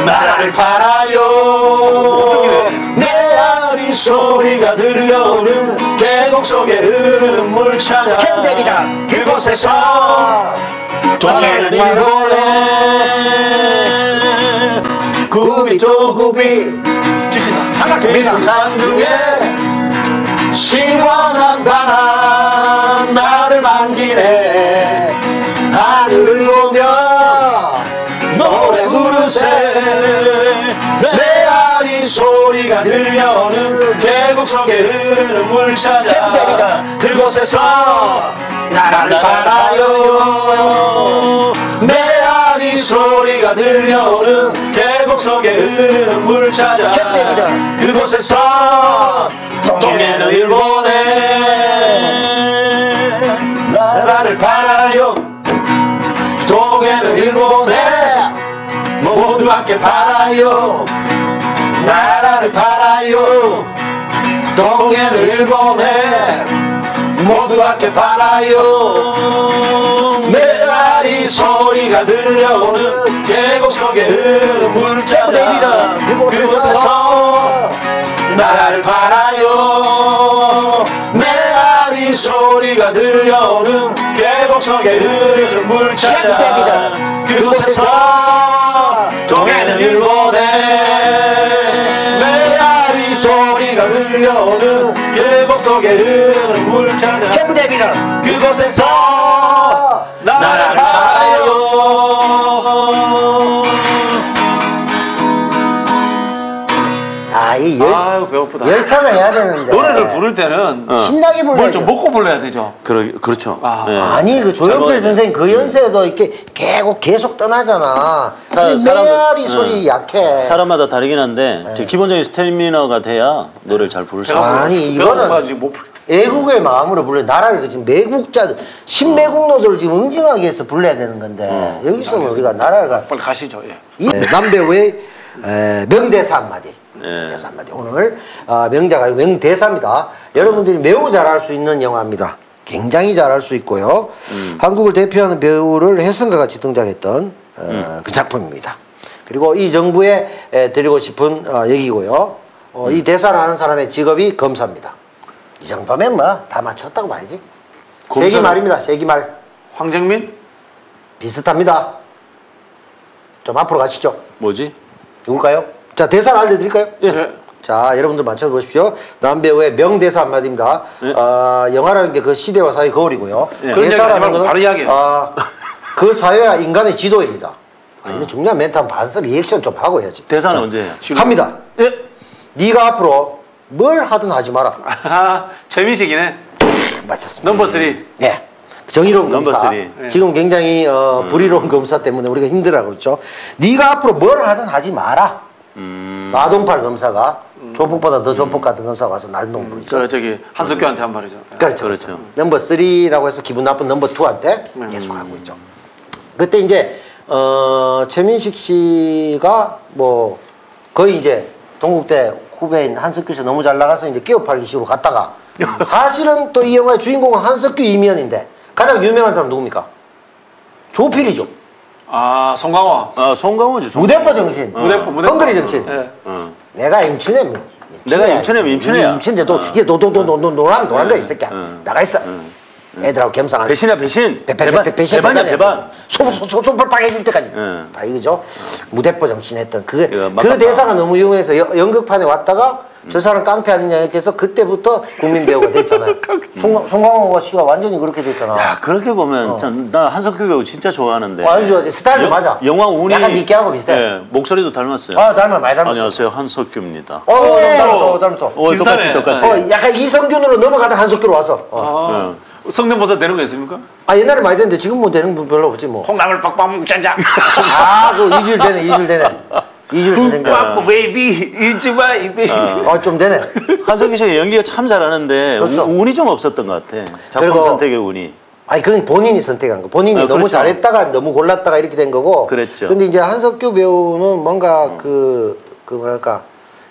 나라를 팔아요. 메아리 소리가 들려오는 계곡 속에 흐르는 물 찾아 그곳에서 동해는 일본해. 구비 또 구비 사각김이상 산중에 시원한 바람 나를 반기네. 하늘을 보며 노래 부르세. 메아리 소리가 들려오는 계곡 속에 흐르는 물 찾아 그곳에서 나를 바라요. 메아리 소리가 들려오는 계곡 속에 흐르는 물 찾아 그곳에서 동해는 일본해. 나라를 바라요. 동해는 일본해. 모두 함께 바라요. 나라를 바라요. 동해를 일본해. 모두 함께 바라요. 메아리 소리가 들려오는 계곡 속에 흐르는 물 찾아 그곳에서 나라를 바라요. 메아리 소리가 들려오는 계곡 속에 흐르는 물 찾아 그곳에서 동해는 일본해. 메아리 소리가 들려오는 계곡 속에 흐르는 물 찾아 캠프 데이비드 그곳에서 나라를 봐요. 아, 이 열, 아유, 배고프다. 열창을 해야 되는데 노래를 부를 때는 어. 신나게 불러야 뭘 좀 먹고 불러야 되죠. 그러, 그렇죠. 아, 네. 아니 그 조용필 선생님 그 연세에도 이렇게 계속 계속 떠나잖아. 사, 근데 사람, 메아리 소리 네. 약해. 사람마다 다르긴 한데 네. 제 기본적인 스태미너가 돼야 노래를 잘 부를 수 있어요. 아니 이거는 못 애국의 마음으로 불러야. 나라를 지금 매국자들 신매국노들을 지금 응징하기 위해서 불러야 되는 건데 어. 여기서 알겠습니다. 우리가 나라가 빨리 가시죠. 예. 이, 남배우의 에, 명대사 한마디. 네. 대사 한마디. 오늘 아, 명작가 명대사입니다. 여러분들이 매우 잘할 수 있는 영화입니다. 굉장히 잘할 수 있고요. 음. 한국을 대표하는 배우를 혜성과 같이 등장했던 어, 음. 그 작품입니다. 그리고 이 정부에 에, 드리고 싶은 어, 얘기고요. 어, 음. 이 대사를 하는 사람의 직업이 검사입니다. 이 정도면 뭐 다 맞췄다고 봐야지. 검사는... 세기말입니다. 세기말. 황정민? 비슷합니다. 좀 앞으로 가시죠. 뭐지? 누굴까요? 자, 대사를 알려드릴까요? 예. 자, 여러분들 맞춰보십시오. 남배우의 명대사 한마디입니다. 예. 어, 영화라는 게 그 시대와 사회 거울이고요. 예. 대사라는 건 바로 이야기예요. 어, 그 사회와 인간의 지도입니다. 아니, 음. 중요한 멘트 한 반설 리액션 좀 하고 해야지. 대사는 자, 언제 해요? 합니다. 예. 네가 앞으로 뭘 하든 하지 마라. 아하, 최민식이네. 맞췄습니다. 넘버 쓰리. 예. 정의로운 검사. 네. 지금 굉장히 어, 불의로운 음. 검사 때문에 우리가 힘들어하고 그렇죠. 네가 앞으로 뭘 하든 하지 마라. 음. 마동팔 검사가 음. 조폭보다 더 조폭 같은 검사가 와서 날동 부르죠. 그래 저기 한석규한테 한 말이죠. 그렇죠. 그렇죠. 넘버 쓰리라고 해서 기분 나쁜 넘버 투한테 음. 계속 하고 있죠. 그때 이제 어, 최민식 씨가 뭐 거의 이제 동국대 후배인 한석규 씨 너무 잘 나가서 이제 끼어팔기 식으로 갔다가 사실은 또 이 영화의 주인공은 한석규 이면인데 가장 유명한 사람 누굽니까? 조필이죠. 아 송강호. 아 송강호지. 송강호. 무대포 정신. 무대포 무대. 헝그리 정신. 네. 응. 내가 임춘애. 내가 임춘애 임춘애야. 임춘애 너 이게 너너너너너 노란 노란 거 있을 거야. 나가 있어. 응. 애들하고 겸상하는 배신이야 배신. 배반 배반이야 배반. 소소소소불 빠개질 때까지. 응. 다 이거죠. 무대포 정신했던 그게 그 대사가 너무 유명해서 여, 연극판에 왔다가. 저 사람 깡패 아니냐 이렇게 해서 그때부터 국민 배우가 됐잖아요. 송, 송강호 씨가 완전히 그렇게 됐잖아. 야 그렇게 보면 어. 참, 나 한석규 배우 진짜 좋아하는데. 완전 좋아하지. 스타일도 여, 맞아. 영화 운이 약간 미끼하고 비슷해. 예, 목소리도 닮았어요. 아 닮아 많이 닮았어. 안녕하세요 한석규입니다. 어 닮았어 닮았어. 어, 똑같이 똑같이. 어, 약간 이성균으로 넘어가다 한석규로 와서. 어. 아. 예. 성대모사 되는 거 있습니까? 아 옛날에 많이 됐는데 지금 뭐 되는 분 별로 없지 뭐. 콩나물 빡빡 묵짠장. 아 그거 이주일 되네 이주일 되네. 국밥고 베이비 이즈마 이베이 어 좀 되네. 한석규 씨가 연기가 참 잘하는데 운, 운이 좀 없었던 것 같아. 작품 선택의 운이. 아니 그건 본인이 선택한 거. 본인이 아, 너무 그렇죠. 잘했다가 너무 골랐다가 이렇게 된 거고. 그랬죠. 근데 이제 한석규 배우는 뭔가 그그 어. 그 뭐랄까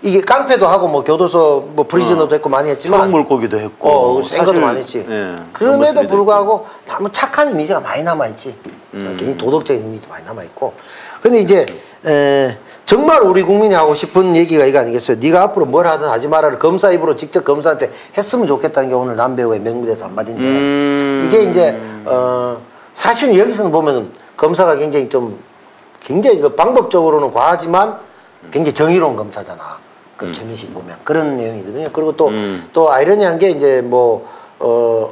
이게 깡패도 하고 뭐 교도소 뭐 프리즈너도 어. 했고 많이 했지만 초록 물고기도 했고 어, 생각도 많이 했지. 예, 그럼에도 불구하고 너무 착한 이미지가 많이 남아 있지. 음. 굉장히 도덕적인 이미지도 많이 남아 있고. 근데 이제 에, 정말 우리 국민이 하고 싶은 얘기가 이거 아니겠어요? 네가 앞으로 뭘 하든 하지 마라를 검사 입으로 직접 검사한테 했으면 좋겠다는 게 오늘 남배우의 명문대사 한마디인데 음... 이게 이제 어, 사실 여기서는 보면 검사가 굉장히 좀 굉장히 방법적으로는 과하지만 굉장히 정의로운 검사잖아. 그 음. 최민식 보면 그런 내용이거든요. 그리고 또, 음. 또 아이러니한 게 이제 뭐 어,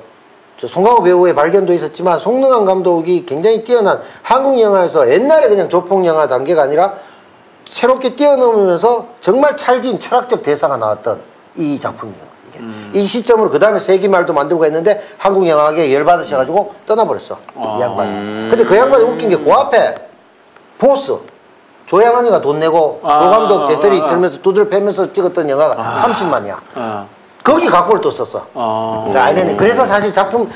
저 송강호 배우의 발견도 있었지만 송능한 감독이 굉장히 뛰어난 한국 영화에서 옛날에 그냥 조폭 영화 단계가 아니라 새롭게 뛰어넘으면서 정말 찰진 철학적 대사가 나왔던 이 작품입니다. 이게. 음. 이 시점으로 그 다음에 세기말도 만들고 했는데 한국 영화계에 열받으셔가지고 떠나버렸어. 아. 이 양반이. 음. 근데 그 양반이 웃긴 게 그 앞에 보스 조양언니가 돈 내고 아. 조감독 대터리 들면서 두들 패면서 찍었던 영화가 아. 삼십만이야. 아. 거기 각본을 또 썼어. 아. 아이러니. 그래서 사실 작품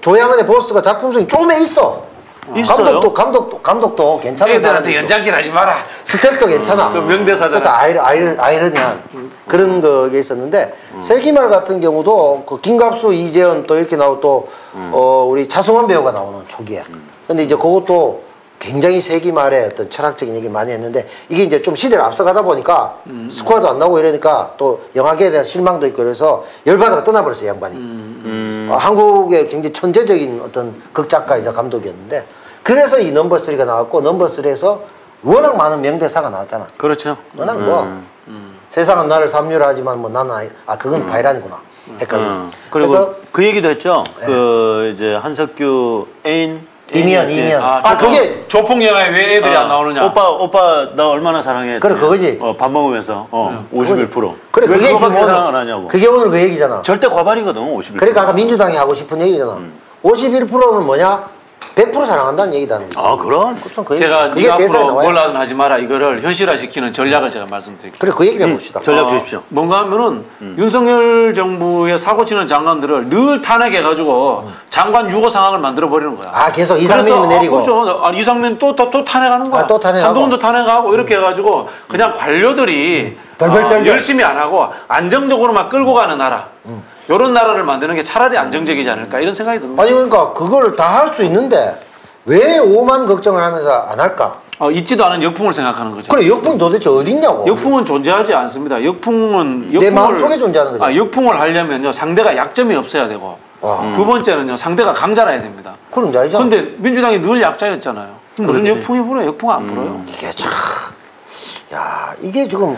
조양은의 보스가 작품성이 좀에 있어. 어. 감독도 감독도 감독도 괜찮은 애들한테 연장질 하지 마라. 스텝도 괜찮아. 음. 그 명대사잖아. 그래서 아이, 아이, 아이러니한 음. 그런 거에 있었는데 음. 세기말 같은 경우도 그 김갑수, 이재현 또 이렇게 나오고 또 음. 어, 우리 차승원 배우가 나오는 초기에. 음. 근데 이제 그것도 굉장히 세기말에 어떤 철학적인 얘기 많이 했는데 이게 이제 좀 시대를 앞서가다 보니까 음. 스코어도 안 나오고 이러니까 또 영화계에 대한 실망도 있고 그래서 열받아서 떠나버렸어요 양반이. 음. 음. 어, 한국의 굉장히 천재적인 어떤 극작가이자 감독이었는데 그래서 이 넘버삼이 나왔고 넘버삼에서 워낙 많은 명대사가 나왔잖아. 그렇죠. 워낙 음. 뭐 음. 세상은 나를 삼류라하지만 뭐 나는 아이, 아 그건 음. 바이란이구나. 헷갈려. 음. 그리고 그래서, 그 얘기도 했죠. 네. 그 이제 한석규 애인 이면 이면 아, 아 조폭, 그게 조폭 영화에 왜 애들이 아, 안 나오느냐. 오빠 오빠 나 얼마나 사랑해. 그래 그거지. 어, 밥 먹으면서 어, 응, 오십일 퍼센트. 그거지. 그래 그게 지금 오늘 사랑을 하냐고. 그게 오늘 그 얘기잖아. 절대 과반이거든 오십일 퍼센트. 그러니까 아까 민주당이 하고 싶은 얘기잖아. 음. 오십일 퍼센트는 뭐냐? 백 퍼센트 사랑한다는 얘기다. 아 그럼? 그 제가 네가 앞으로 뭘 하든 하지 마라 이거를 현실화시키는 전략을 제가 말씀드릴게요. 그래 그 얘기를 해봅시다. 음, 전략 주십시오. 어, 뭔가 하면은 음. 윤석열 정부의 사고치는 장관들을 늘 탄핵해가지고 음. 장관 유고 상황을 만들어버리는 거야. 아 계속 이상민이면 내리고. 어, 그렇죠. 아, 이상민 또, 또, 또 탄핵하는 거야. 아, 또 탄핵하고. 한동훈도 탄핵하고 이렇게 해가지고 그냥 관료들이 음. 어, 열심히 안 하고 안정적으로 막 끌고 가는 나라. 음. 이런 나라를 만드는 게 차라리 안정적이지 않을까 이런 생각이 듭니다. 아니 그러니까 그걸 다 할 수 있는데 왜 오만 걱정을 하면서 안 할까? 어, 있지도 않은 역풍을 생각하는 거죠. 그래 역풍 도대체 어디 있냐고. 역풍은 존재하지 않습니다. 역풍은 내 마음속에 존재하는 거죠. 아, 역풍을 하려면요 상대가 약점이 없어야 되고 와. 두 번째는요 상대가 강자라야 됩니다. 그럼 나이죠. 근데 민주당이 늘 약자였잖아요. 무슨 역풍이 불어요? 역풍 안 불어요. 음. 이게 참, 야 이게 지금.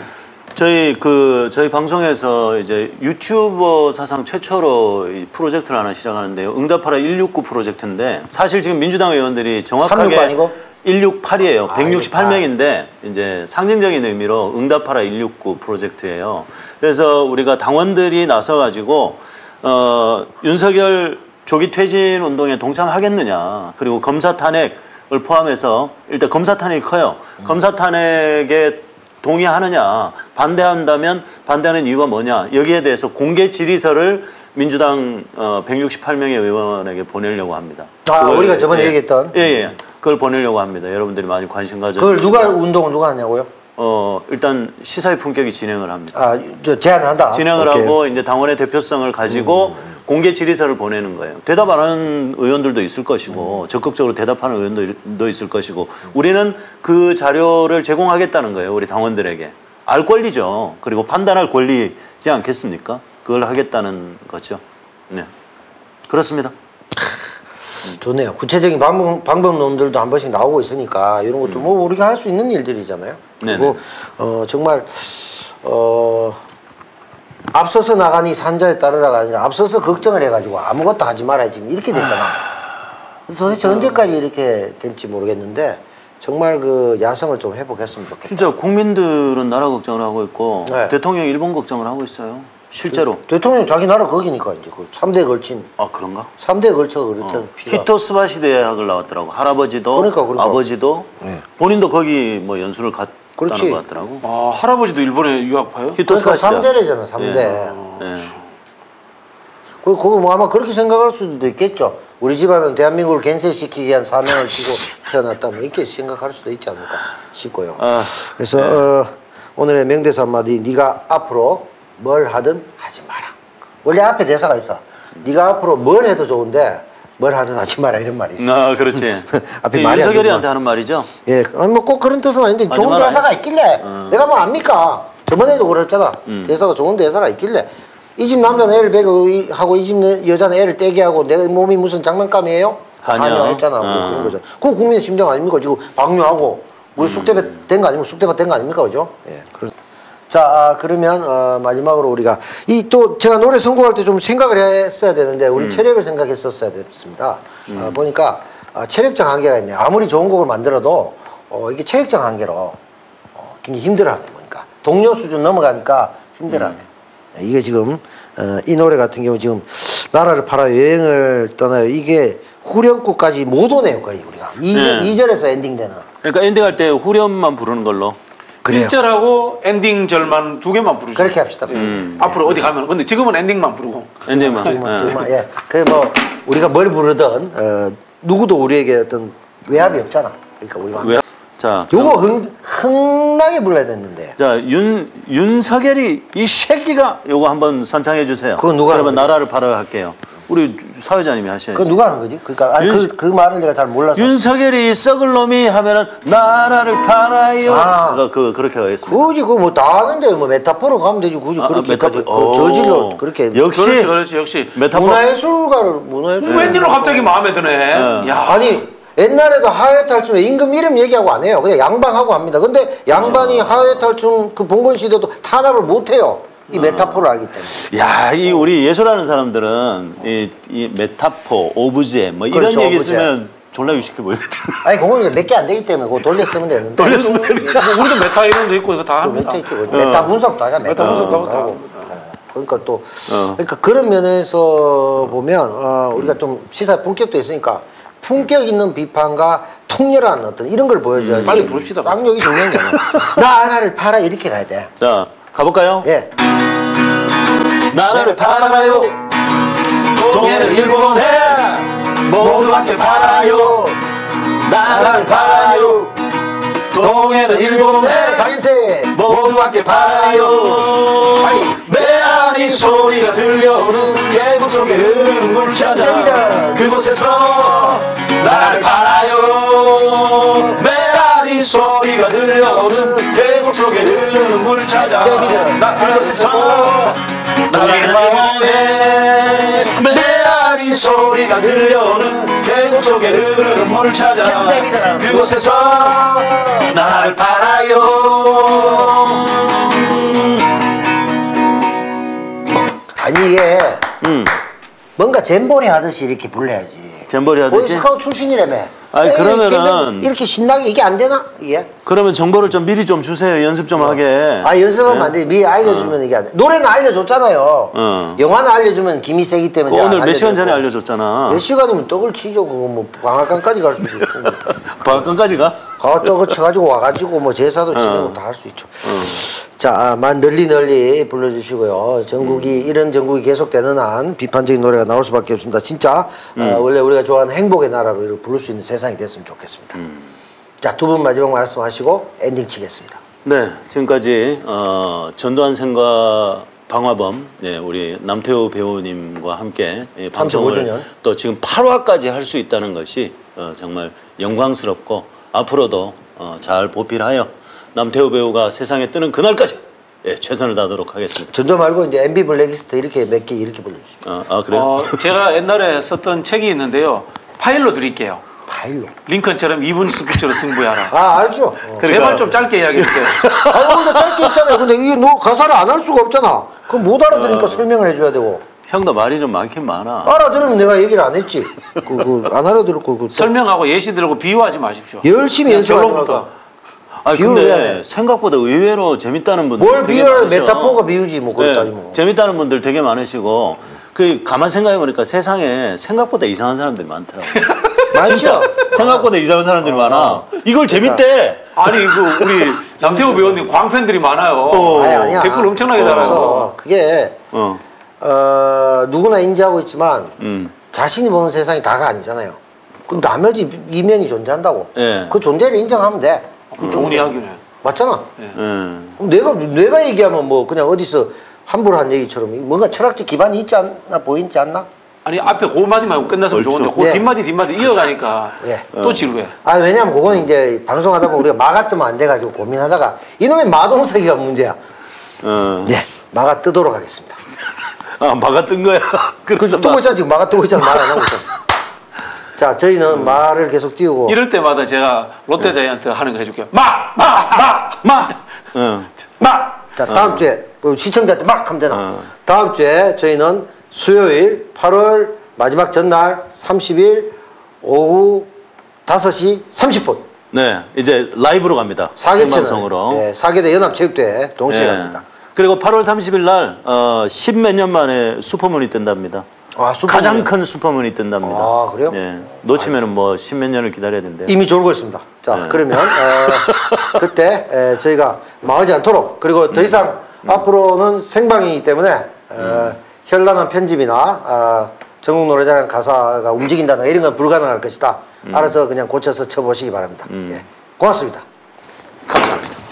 저희 그 저희 방송에서 이제 유튜버 사상 최초로 이 프로젝트를 하나 시작하는데요. 응답하라 일육구 프로젝트인데 사실 지금 민주당 의원들이 정확하게 아니고? 일육팔이에요. 아, 백육십팔 명인데 이제 상징적인 의미로 응답하라 일육구 프로젝트예요. 그래서 우리가 당원들이 나서 가지고 어 윤석열 조기 퇴진 운동에 동참하겠느냐. 그리고 검사 탄핵을 포함해서 일단 검사 탄핵이 커요. 음. 검사 탄핵에 동의하느냐, 반대한다면 반대하는 이유가 뭐냐. 여기에 대해서 공개 질의서를 민주당 어, 백육십팔 명의 의원에게 보내려고 합니다. 아, 그걸, 우리가 저번에 예, 얘기했던? 예, 예. 그걸 보내려고 합니다. 여러분들이 많이 관심 가져주시면. 그걸 누가, 운동을 누가 하냐고요? 어, 일단 시사의 품격이 진행을 합니다. 아, 저 제안을 한다? 진행을 오케이. 하고 이제 당원의 대표성을 가지고 음. 공개 질의서를 보내는 거예요. 대답 안 하는 의원들도 있을 것이고 음. 적극적으로 대답하는 의원도 있을 것이고 음. 우리는 그 자료를 제공하겠다는 거예요. 우리 당원들에게. 알 권리죠. 그리고 판단할 권리지 않겠습니까? 그걸 하겠다는 거죠. 네, 그렇습니다. 좋네요. 구체적인 방법, 방법론들도 한 번씩 나오고 있으니까 이런 것도 음. 뭐 우리가 할 수 있는 일들이잖아요. 네네. 그리고 어, 정말 어, 앞서서 나가니 산자에 따르라가 아니라 앞서서 걱정을 해가지고 아무것도 하지 말아야 지금 이렇게 됐잖아. 도대체 언제까지 이렇게 될지 모르겠는데 정말 그 야성을 좀 회복했으면 좋겠다. 진짜 국민들은 나라 걱정을 하고 있고 네. 대통령이 일본 걱정을 하고 있어요. 실제로 그, 대통령 자기 나라 거기니까 이제 그 삼 대에 걸친. 아 그런가? 삼 대에 걸쳐 그랬던 어. 피가. 히토스바 시대학을 나왔더라고. 할아버지도 그러니까, 그러니까. 아버지도 네. 본인도 거기 뭐 연수를 갔다는 것 같더라고. 아 할아버지도 일본에 유학파요? 히토스바 그러니까 시대학. 삼 대래잖아 삼 대. 네. 아, 네. 그, 그거 뭐 아마 그렇게 생각할 수도 있겠죠. 우리 집안은 대한민국을 겐세시키기 위한 사명을 지고 태어났다 뭐 이렇게 생각할 수도 있지 않을까 싶고요. 아, 그래서 네. 어, 오늘의 명대사 한마디. 네가 앞으로 뭘 하든 하지 마라. 원래 앞에 대사가 있어. 네가 앞으로 뭘 해도 좋은데 뭘 하든 하지 마라 이런 말이 있어. 아, 그렇지. 앞에 네, 말이 윤석열이한테 하는 말이죠. 예, 아니 뭐 꼭 그런 뜻은 아닌데 좋은 말아야지. 대사가 있길래 음. 내가 뭐 압니까? 저번에도 그랬잖아. 음. 대사가 좋은 대사가 있길래 이 집 남자는 애를 배고 하고 이 집 여자는 애를 떼게 하고 내 몸이 무슨 장난감이에요? 아니요 했잖아. 뭐 아. 그런 거죠. 그거 국민의 심정 아닙니까? 지금 방뇨하고 우리 음. 쑥대밭 된 거 아니면 쑥대밭 된 거 아닙니까, 그죠? 예, 그렇. 자 아, 그러면 어, 마지막으로 우리가 이 또 제가 노래 선곡할 때 좀 생각을 했어야 되는데 우리 음. 체력을 생각했었어야 됐습니다. 음. 어, 보니까 아, 체력적 한계가 있네요. 아무리 좋은 곡을 만들어도 어, 이게 체력적 한계로 어, 굉장히 힘들어하네. 보니까 동료 수준 넘어가니까 힘들어하네. 음. 이게 지금 어, 이 노래 같은 경우 지금 나라를 팔아 여행을 떠나요. 이게 후렴구까지 못 오네요. 거의 우리가 이 절에서 네. 엔딩되는. 그러니까 엔딩할 때 후렴만 부르는 걸로. 그래요. 일 절하고 엔딩 절만 두 개만 부르죠. 그렇게 합시다. 음. 앞으로 예. 어디 가면. 근데 지금은 엔딩만 부르고. 엔딩만. 지금은, 지금은 예. 그 뭐 우리가 뭘 부르든 어, 누구도 우리에게 어떤 외압이 음. 없잖아. 그러니까 우리만. 외압. 자. 요거 흥 흥나게 불러야 되는데. 자, 윤 윤석열이 이 새끼가 요거 한번 선창해 주세요. 그건 누가? 그러면 나라를 바로 할게요. 우리 사회자님이 하셔야지. 그건 누가 하는 거지? 그러니까 아니, 윤, 그, 그 말을 내가 잘 몰라서. 윤석열이 썩을 놈이 하면은 나라를 팔아요. 아, 그, 그 그렇게 하겠습니다. 굳이 그거 뭐 다 하는데 뭐 메타포로 가면 되지. 굳이 아, 그렇게 메타포 그, 저질로 그렇게. 역시 그렇지, 그렇지, 역시 메타포. 문화예술가를 문화예술. 웬일로 갑자기 마음에 드네. 네. 야. 아니 옛날에도 하회탈춤에 임금 이름 얘기하고 안 해요. 그냥 양반하고 합니다. 근데 양반이 그렇죠. 하회탈춤 그 봉건 시대도 탄압을 못 해요. 이 메타포를 알기 때문에. 야, 이 우리 예술하는 사람들은 어. 이, 이 메타포, 오브제 뭐 이런 그렇죠, 얘기 쓰면 졸라 유식해 보이거든. 아니, 그거는 몇 개 안 되기 때문에 그거 돌려 쓰면 되는데. 돌려 쓰면 되는데. 우리도 메타 이론도 있고 이거 다 합니다. 메타, 어. 메타 분석도 하잖아. 메타 분석도 어. 하고. 어. 그러니까 또 어. 그러니까 그런 면에서 보면 어, 우리가 음. 좀 시사 품격도 있으니까 품격 있는 비판과 통렬한 어떤 이런 걸 보여줘야지. 음, 빨리 부릅시다. 쌍욕이 중요한 게 아니야. 나라를 팔아 이렇게 가야 돼. 자. 가볼까요? 예. 나라를 팔아가요. 동해는 일본해. 모두 함께 팔아요. 나라를 팔아요. 동해는 일본해. 박인세. 모두 함께 팔아요. 메아리 소리가 들려오는 계곡 속에 흐르는 물 찾아 그곳에서 나라를 팔아요. 메아리 소리가 들려오는 계곡 속에 흐르는 물 찾아 나 그곳에서 나를 팔아요. 메아리 소리가 들려오는 계곡 속에 흐르는 물 찾아 그곳에서 나를 팔아요. 아니 이게 음. 뭔가 잼버리 하듯이 이렇게 불러야지. 잼버리 하듯이? 보이스카우트 출신이라며. 아니 에이, 그러면은 이렇게 신나게 이게 안 되나? 예. 그러면 정보를 좀 미리 좀 주세요. 연습 좀 어. 하게. 아 연습하면 네? 안 돼. 미리 알려주면 어. 이게 안 돼. 노래는 알려줬잖아요. 어. 영화는 알려주면 김이 세기 때문에. 오늘 몇 시간 전에 알려줬잖아. 몇 시간이면 떡을 치죠. 그거 뭐 방앗간까지 갈 수도 있죠. 방앗간까지 가? 가 떡을 쳐가지고 와가지고 뭐 제사도 지내고 어. 다 할 수 있죠. 어. 자, 만 널리 널리 불러주시고요. 전국이 음. 이런 전국이 계속되는 한 비판적인 노래가 나올 수밖에 없습니다. 진짜 음. 어, 원래 우리가 좋아하는 행복의 나라로 부를 수 있는 세상이 됐으면 좋겠습니다. 음. 자, 두 분 마지막 말씀하시고 엔딩 치겠습니다. 네, 지금까지 어, 전두환 생과 방화범, 예, 우리 남태우 배우님과 함께 예, 방송을 삼십오 주년. 또 지금 팔 화까지 할 수 있다는 것이 어, 정말 영광스럽고 앞으로도 어, 잘 보필하여 남태우 배우가 세상에 뜨는 그날까지 예, 최선을 다하도록 하겠습니다. 전도 말고 이제 엠비 블랙리스트 이렇게 몇 개 이렇게 불러주십시오. 아, 아 그래요? 어, 제가 옛날에 썼던 책이 있는데요. 파일로 드릴게요. 파일로? 링컨처럼 이 분 스피치로 승부하라. 아 알죠. 어. 그러니까. 제발 좀 짧게 이야기해주세요. 아 근데 짧게 했잖아요. 근데 이게 너 가사를 안 할 수가 없잖아. 그럼 못 알아들으니까 어. 설명을 해줘야 되고. 형도 말이 좀 많긴 많아. 알아들으면 내가 얘기를 안 했지. 그, 그, 안 알아들었고. 그, 설명하고 예시 들고 비유하지 마십시오. 열심히 연습하지 말까. 아 근데 생각보다 의외로 재밌다는 분들 뭘 비유를 메타포가 비유지 뭐 그렇다지 뭐. 네, 재밌다는 분들 되게 많으시고 그 가만 생각해 보니까 세상에 생각보다 이상한 사람들이 많더라고요. 진짜 생각보다 이상한 사람들이 어, 많아. 어. 이걸 재밌대. 아니 그 우리 남태우 배우님 광팬들이 많아요. 어. 아니, 아니야. 댓글 엄청나게 달아요. 어, 그게 어. 어, 누구나 인지하고 있지만 음. 자신이 보는 세상이 다가 아니잖아요. 그럼 나머지 이면이 존재한다고. 네. 그 존재를 인정하면 돼. 좋은 이야기네. 맞잖아. 네. 그럼 내가 내가 얘기하면 뭐 그냥 어디서 함부로 한 얘기처럼 뭔가 철학적 기반이 있지 않나 보이지 않나? 아니 앞에 그 마디만 끝났으면 좋은데 그 네. 뒷마디 뒷마디 이어가니까 네. 또 지루해. 아 왜냐면 그거는 이제 방송하다 보면 우리가 마가 뜨면 안 돼가지고 고민하다가 이놈의 마동석이가 문제야. 어. 네, 마가 뜨도록 하겠습니다. 아 마가 뜬 거야. 그래서 뜨고 있잖아 지금 마가 뜨고 있잖아 말 안 하고 있어. 자, 저희는 음. 말을 계속 띄우고 이럴 때마다 제가 롯데자이언트 응. 하는 거 해줄게요. 막! 막! 막! 막! 응. 막! 자, 다음 어. 주에 시청자한테 막 하면 되나? 어. 다음 주에 저희는 수요일 팔월 마지막 전날 삼십 일 오후 다섯 시 삼십 분 네, 이제 라이브로 갑니다. 생방송으로. 네, 사계대 연합체육대회 동시에 네. 갑니다. 그리고 팔월 삼십 일 날 어, 십 몇 년 만에 슈퍼문이 뜬답니다. 아, 가장 큰 슈퍼문이 뜬답니다. 아 그래요? 네, 놓치면은 뭐 십몇 년을 기다려야 된대요. 이미 졸고 있습니다. 자 네. 그러면 에, 그때 에, 저희가 망하지 않도록 그리고 더 이상 음. 앞으로는 생방이기 때문에 에, 음. 현란한 편집이나 아, 전국 노래자랑 가사가 움직인다는 이런 건 불가능할 것이다. 음. 알아서 그냥 고쳐서 쳐보시기 바랍니다. 음. 예. 고맙습니다. 감사합니다.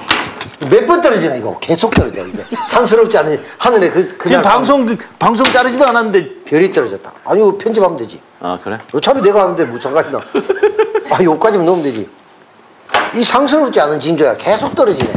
몇 번 떨어지나 이거 계속 떨어져 이게 상스럽지 않은 하늘에 그 지금 방송 그, 방송 자르지도 않았는데 별이 떨어졌다. 아니 이거 편집하면 되지. 아 그래? 어차피 내가 하는데 무슨 상관이나. 아 요까지만 넣으면 되지. 이 상스럽지 않은 진조야 계속 떨어지네.